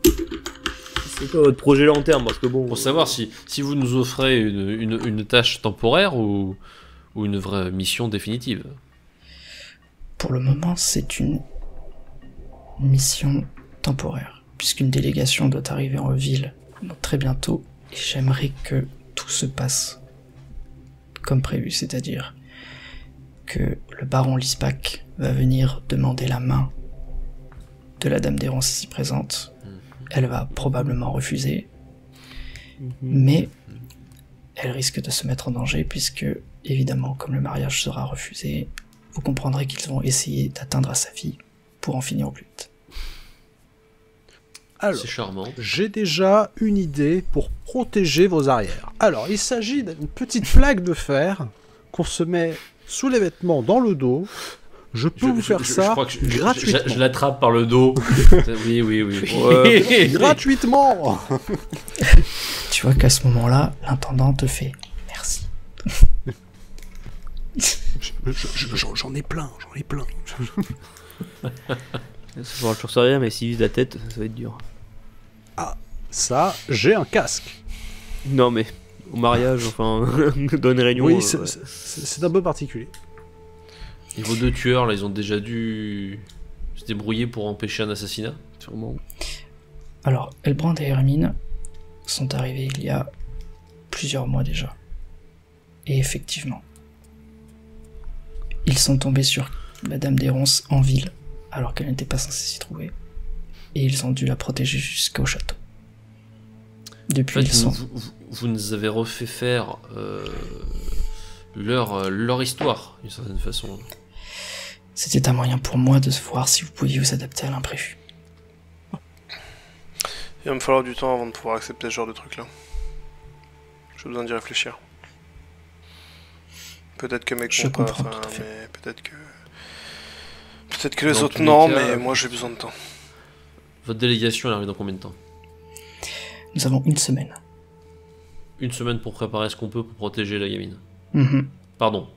C'est quoi votre projet long terme? Parce que bon, pour savoir si, si vous nous offrez une, une, une tâche temporaire ou, ou une vraie mission définitive. Pour le moment, c'est une mission temporaire, puisqu'une délégation doit arriver en ville très bientôt, et j'aimerais que tout se passe comme prévu, c'est-à-dire que le baron Lispac va venir demander la main de la dame des Ronces ici présente. Elle va probablement refuser, mmh. mais elle risque de se mettre en danger puisque, évidemment, comme le mariage sera refusé, vous comprendrez qu'ils vont essayer d'atteindre à sa vie pour en finir au plus vite. Alors, c'est charmant. J'ai déjà une idée pour protéger vos arrières. Alors, il s'agit d'une petite plaque de fer qu'on se met sous les vêtements dans le dos. Je peux je, vous faire je, je, ça je crois que je, gratuitement. Je, je, je l'attrape par le dos. Oui, oui, oui. Ouais. Gratuitement. Tu vois qu'à ce moment-là, l'intendant te fait merci. J'en je, je, je, ai plein, j'en ai plein. Ça pourra toujours servir, mais s'il vise la tête, ça va être dur. Ah, ça, j'ai un casque. Non, mais au mariage, enfin, dans une réunion. Oui, c'est euh, ouais. un peu particulier. Et vos deux tueurs, là, ils ont déjà dû se débrouiller pour empêcher un assassinat, sûrement. Alors, Elbrand et Hermine sont arrivés il y a plusieurs mois déjà. Et effectivement, ils sont tombés sur la Dame des Ronces en ville, alors qu'elle n'était pas censée s'y trouver. Et ils ont dû la protéger jusqu'au château. Depuis, en fait, ils sont... vous, vous, vous nous avez refait faire euh, leur, leur histoire, d'une certaine façon. C'était un moyen pour moi de voir si vous pouviez vous adapter à l'imprévu. Il va me falloir du temps avant de pouvoir accepter ce genre de truc-là. J'ai besoin d'y réfléchir. Peut-être que mes compas, enfin, peut-être que... Peut-être que les dans autres non, les cas, mais moi j'ai besoin de temps. Votre délégation, elle arrive dans combien de temps? Nous avons une semaine. Une semaine pour préparer ce qu'on peut pour protéger la gamine. Mm-hmm. Pardon.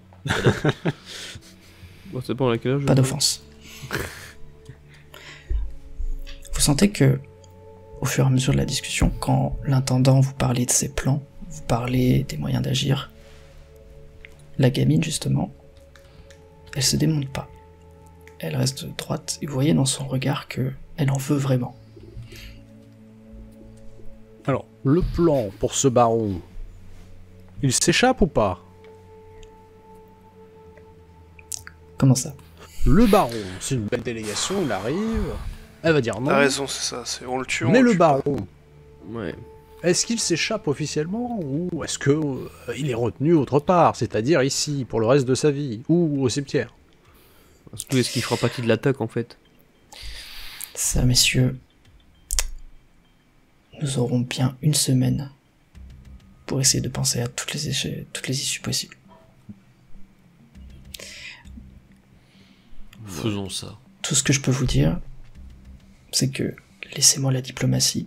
Bon, c'est bon, à quelle heure, pas d'offense. Vous sentez que, au fur et à mesure de la discussion, quand l'intendant vous parlait de ses plans, vous parlez des moyens d'agir, la gamine, justement, elle se démonte pas. Elle reste droite, et vous voyez dans son regard qu'elle en veut vraiment. Alors, le plan pour ce baron, il s'échappe ou pas? Comment ça? Le baron, c'est une belle délégation, il arrive, elle va dire non. T'as raison, c'est ça, on le tue, on le tue. Mais le baron, ouais. Est-ce qu'il s'échappe officiellement, ou est-ce qu'il euh, est retenu autre part, c'est-à-dire ici, pour le reste de sa vie, ou au cimetière? Surtout, est-ce qu'il fera partie de l'attaque, en fait? Ça, messieurs, nous aurons bien une semaine pour essayer de penser à toutes les, toutes les issues possibles. Faisons ça. Tout ce que je peux vous dire, c'est que laissez-moi la diplomatie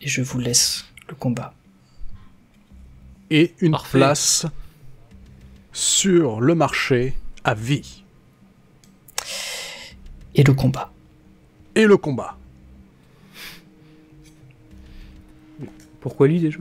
et je vous laisse le combat. Et une Parfait. place sur le marché à vie. Et le combat. Et le combat. Pourquoi lui déjà ?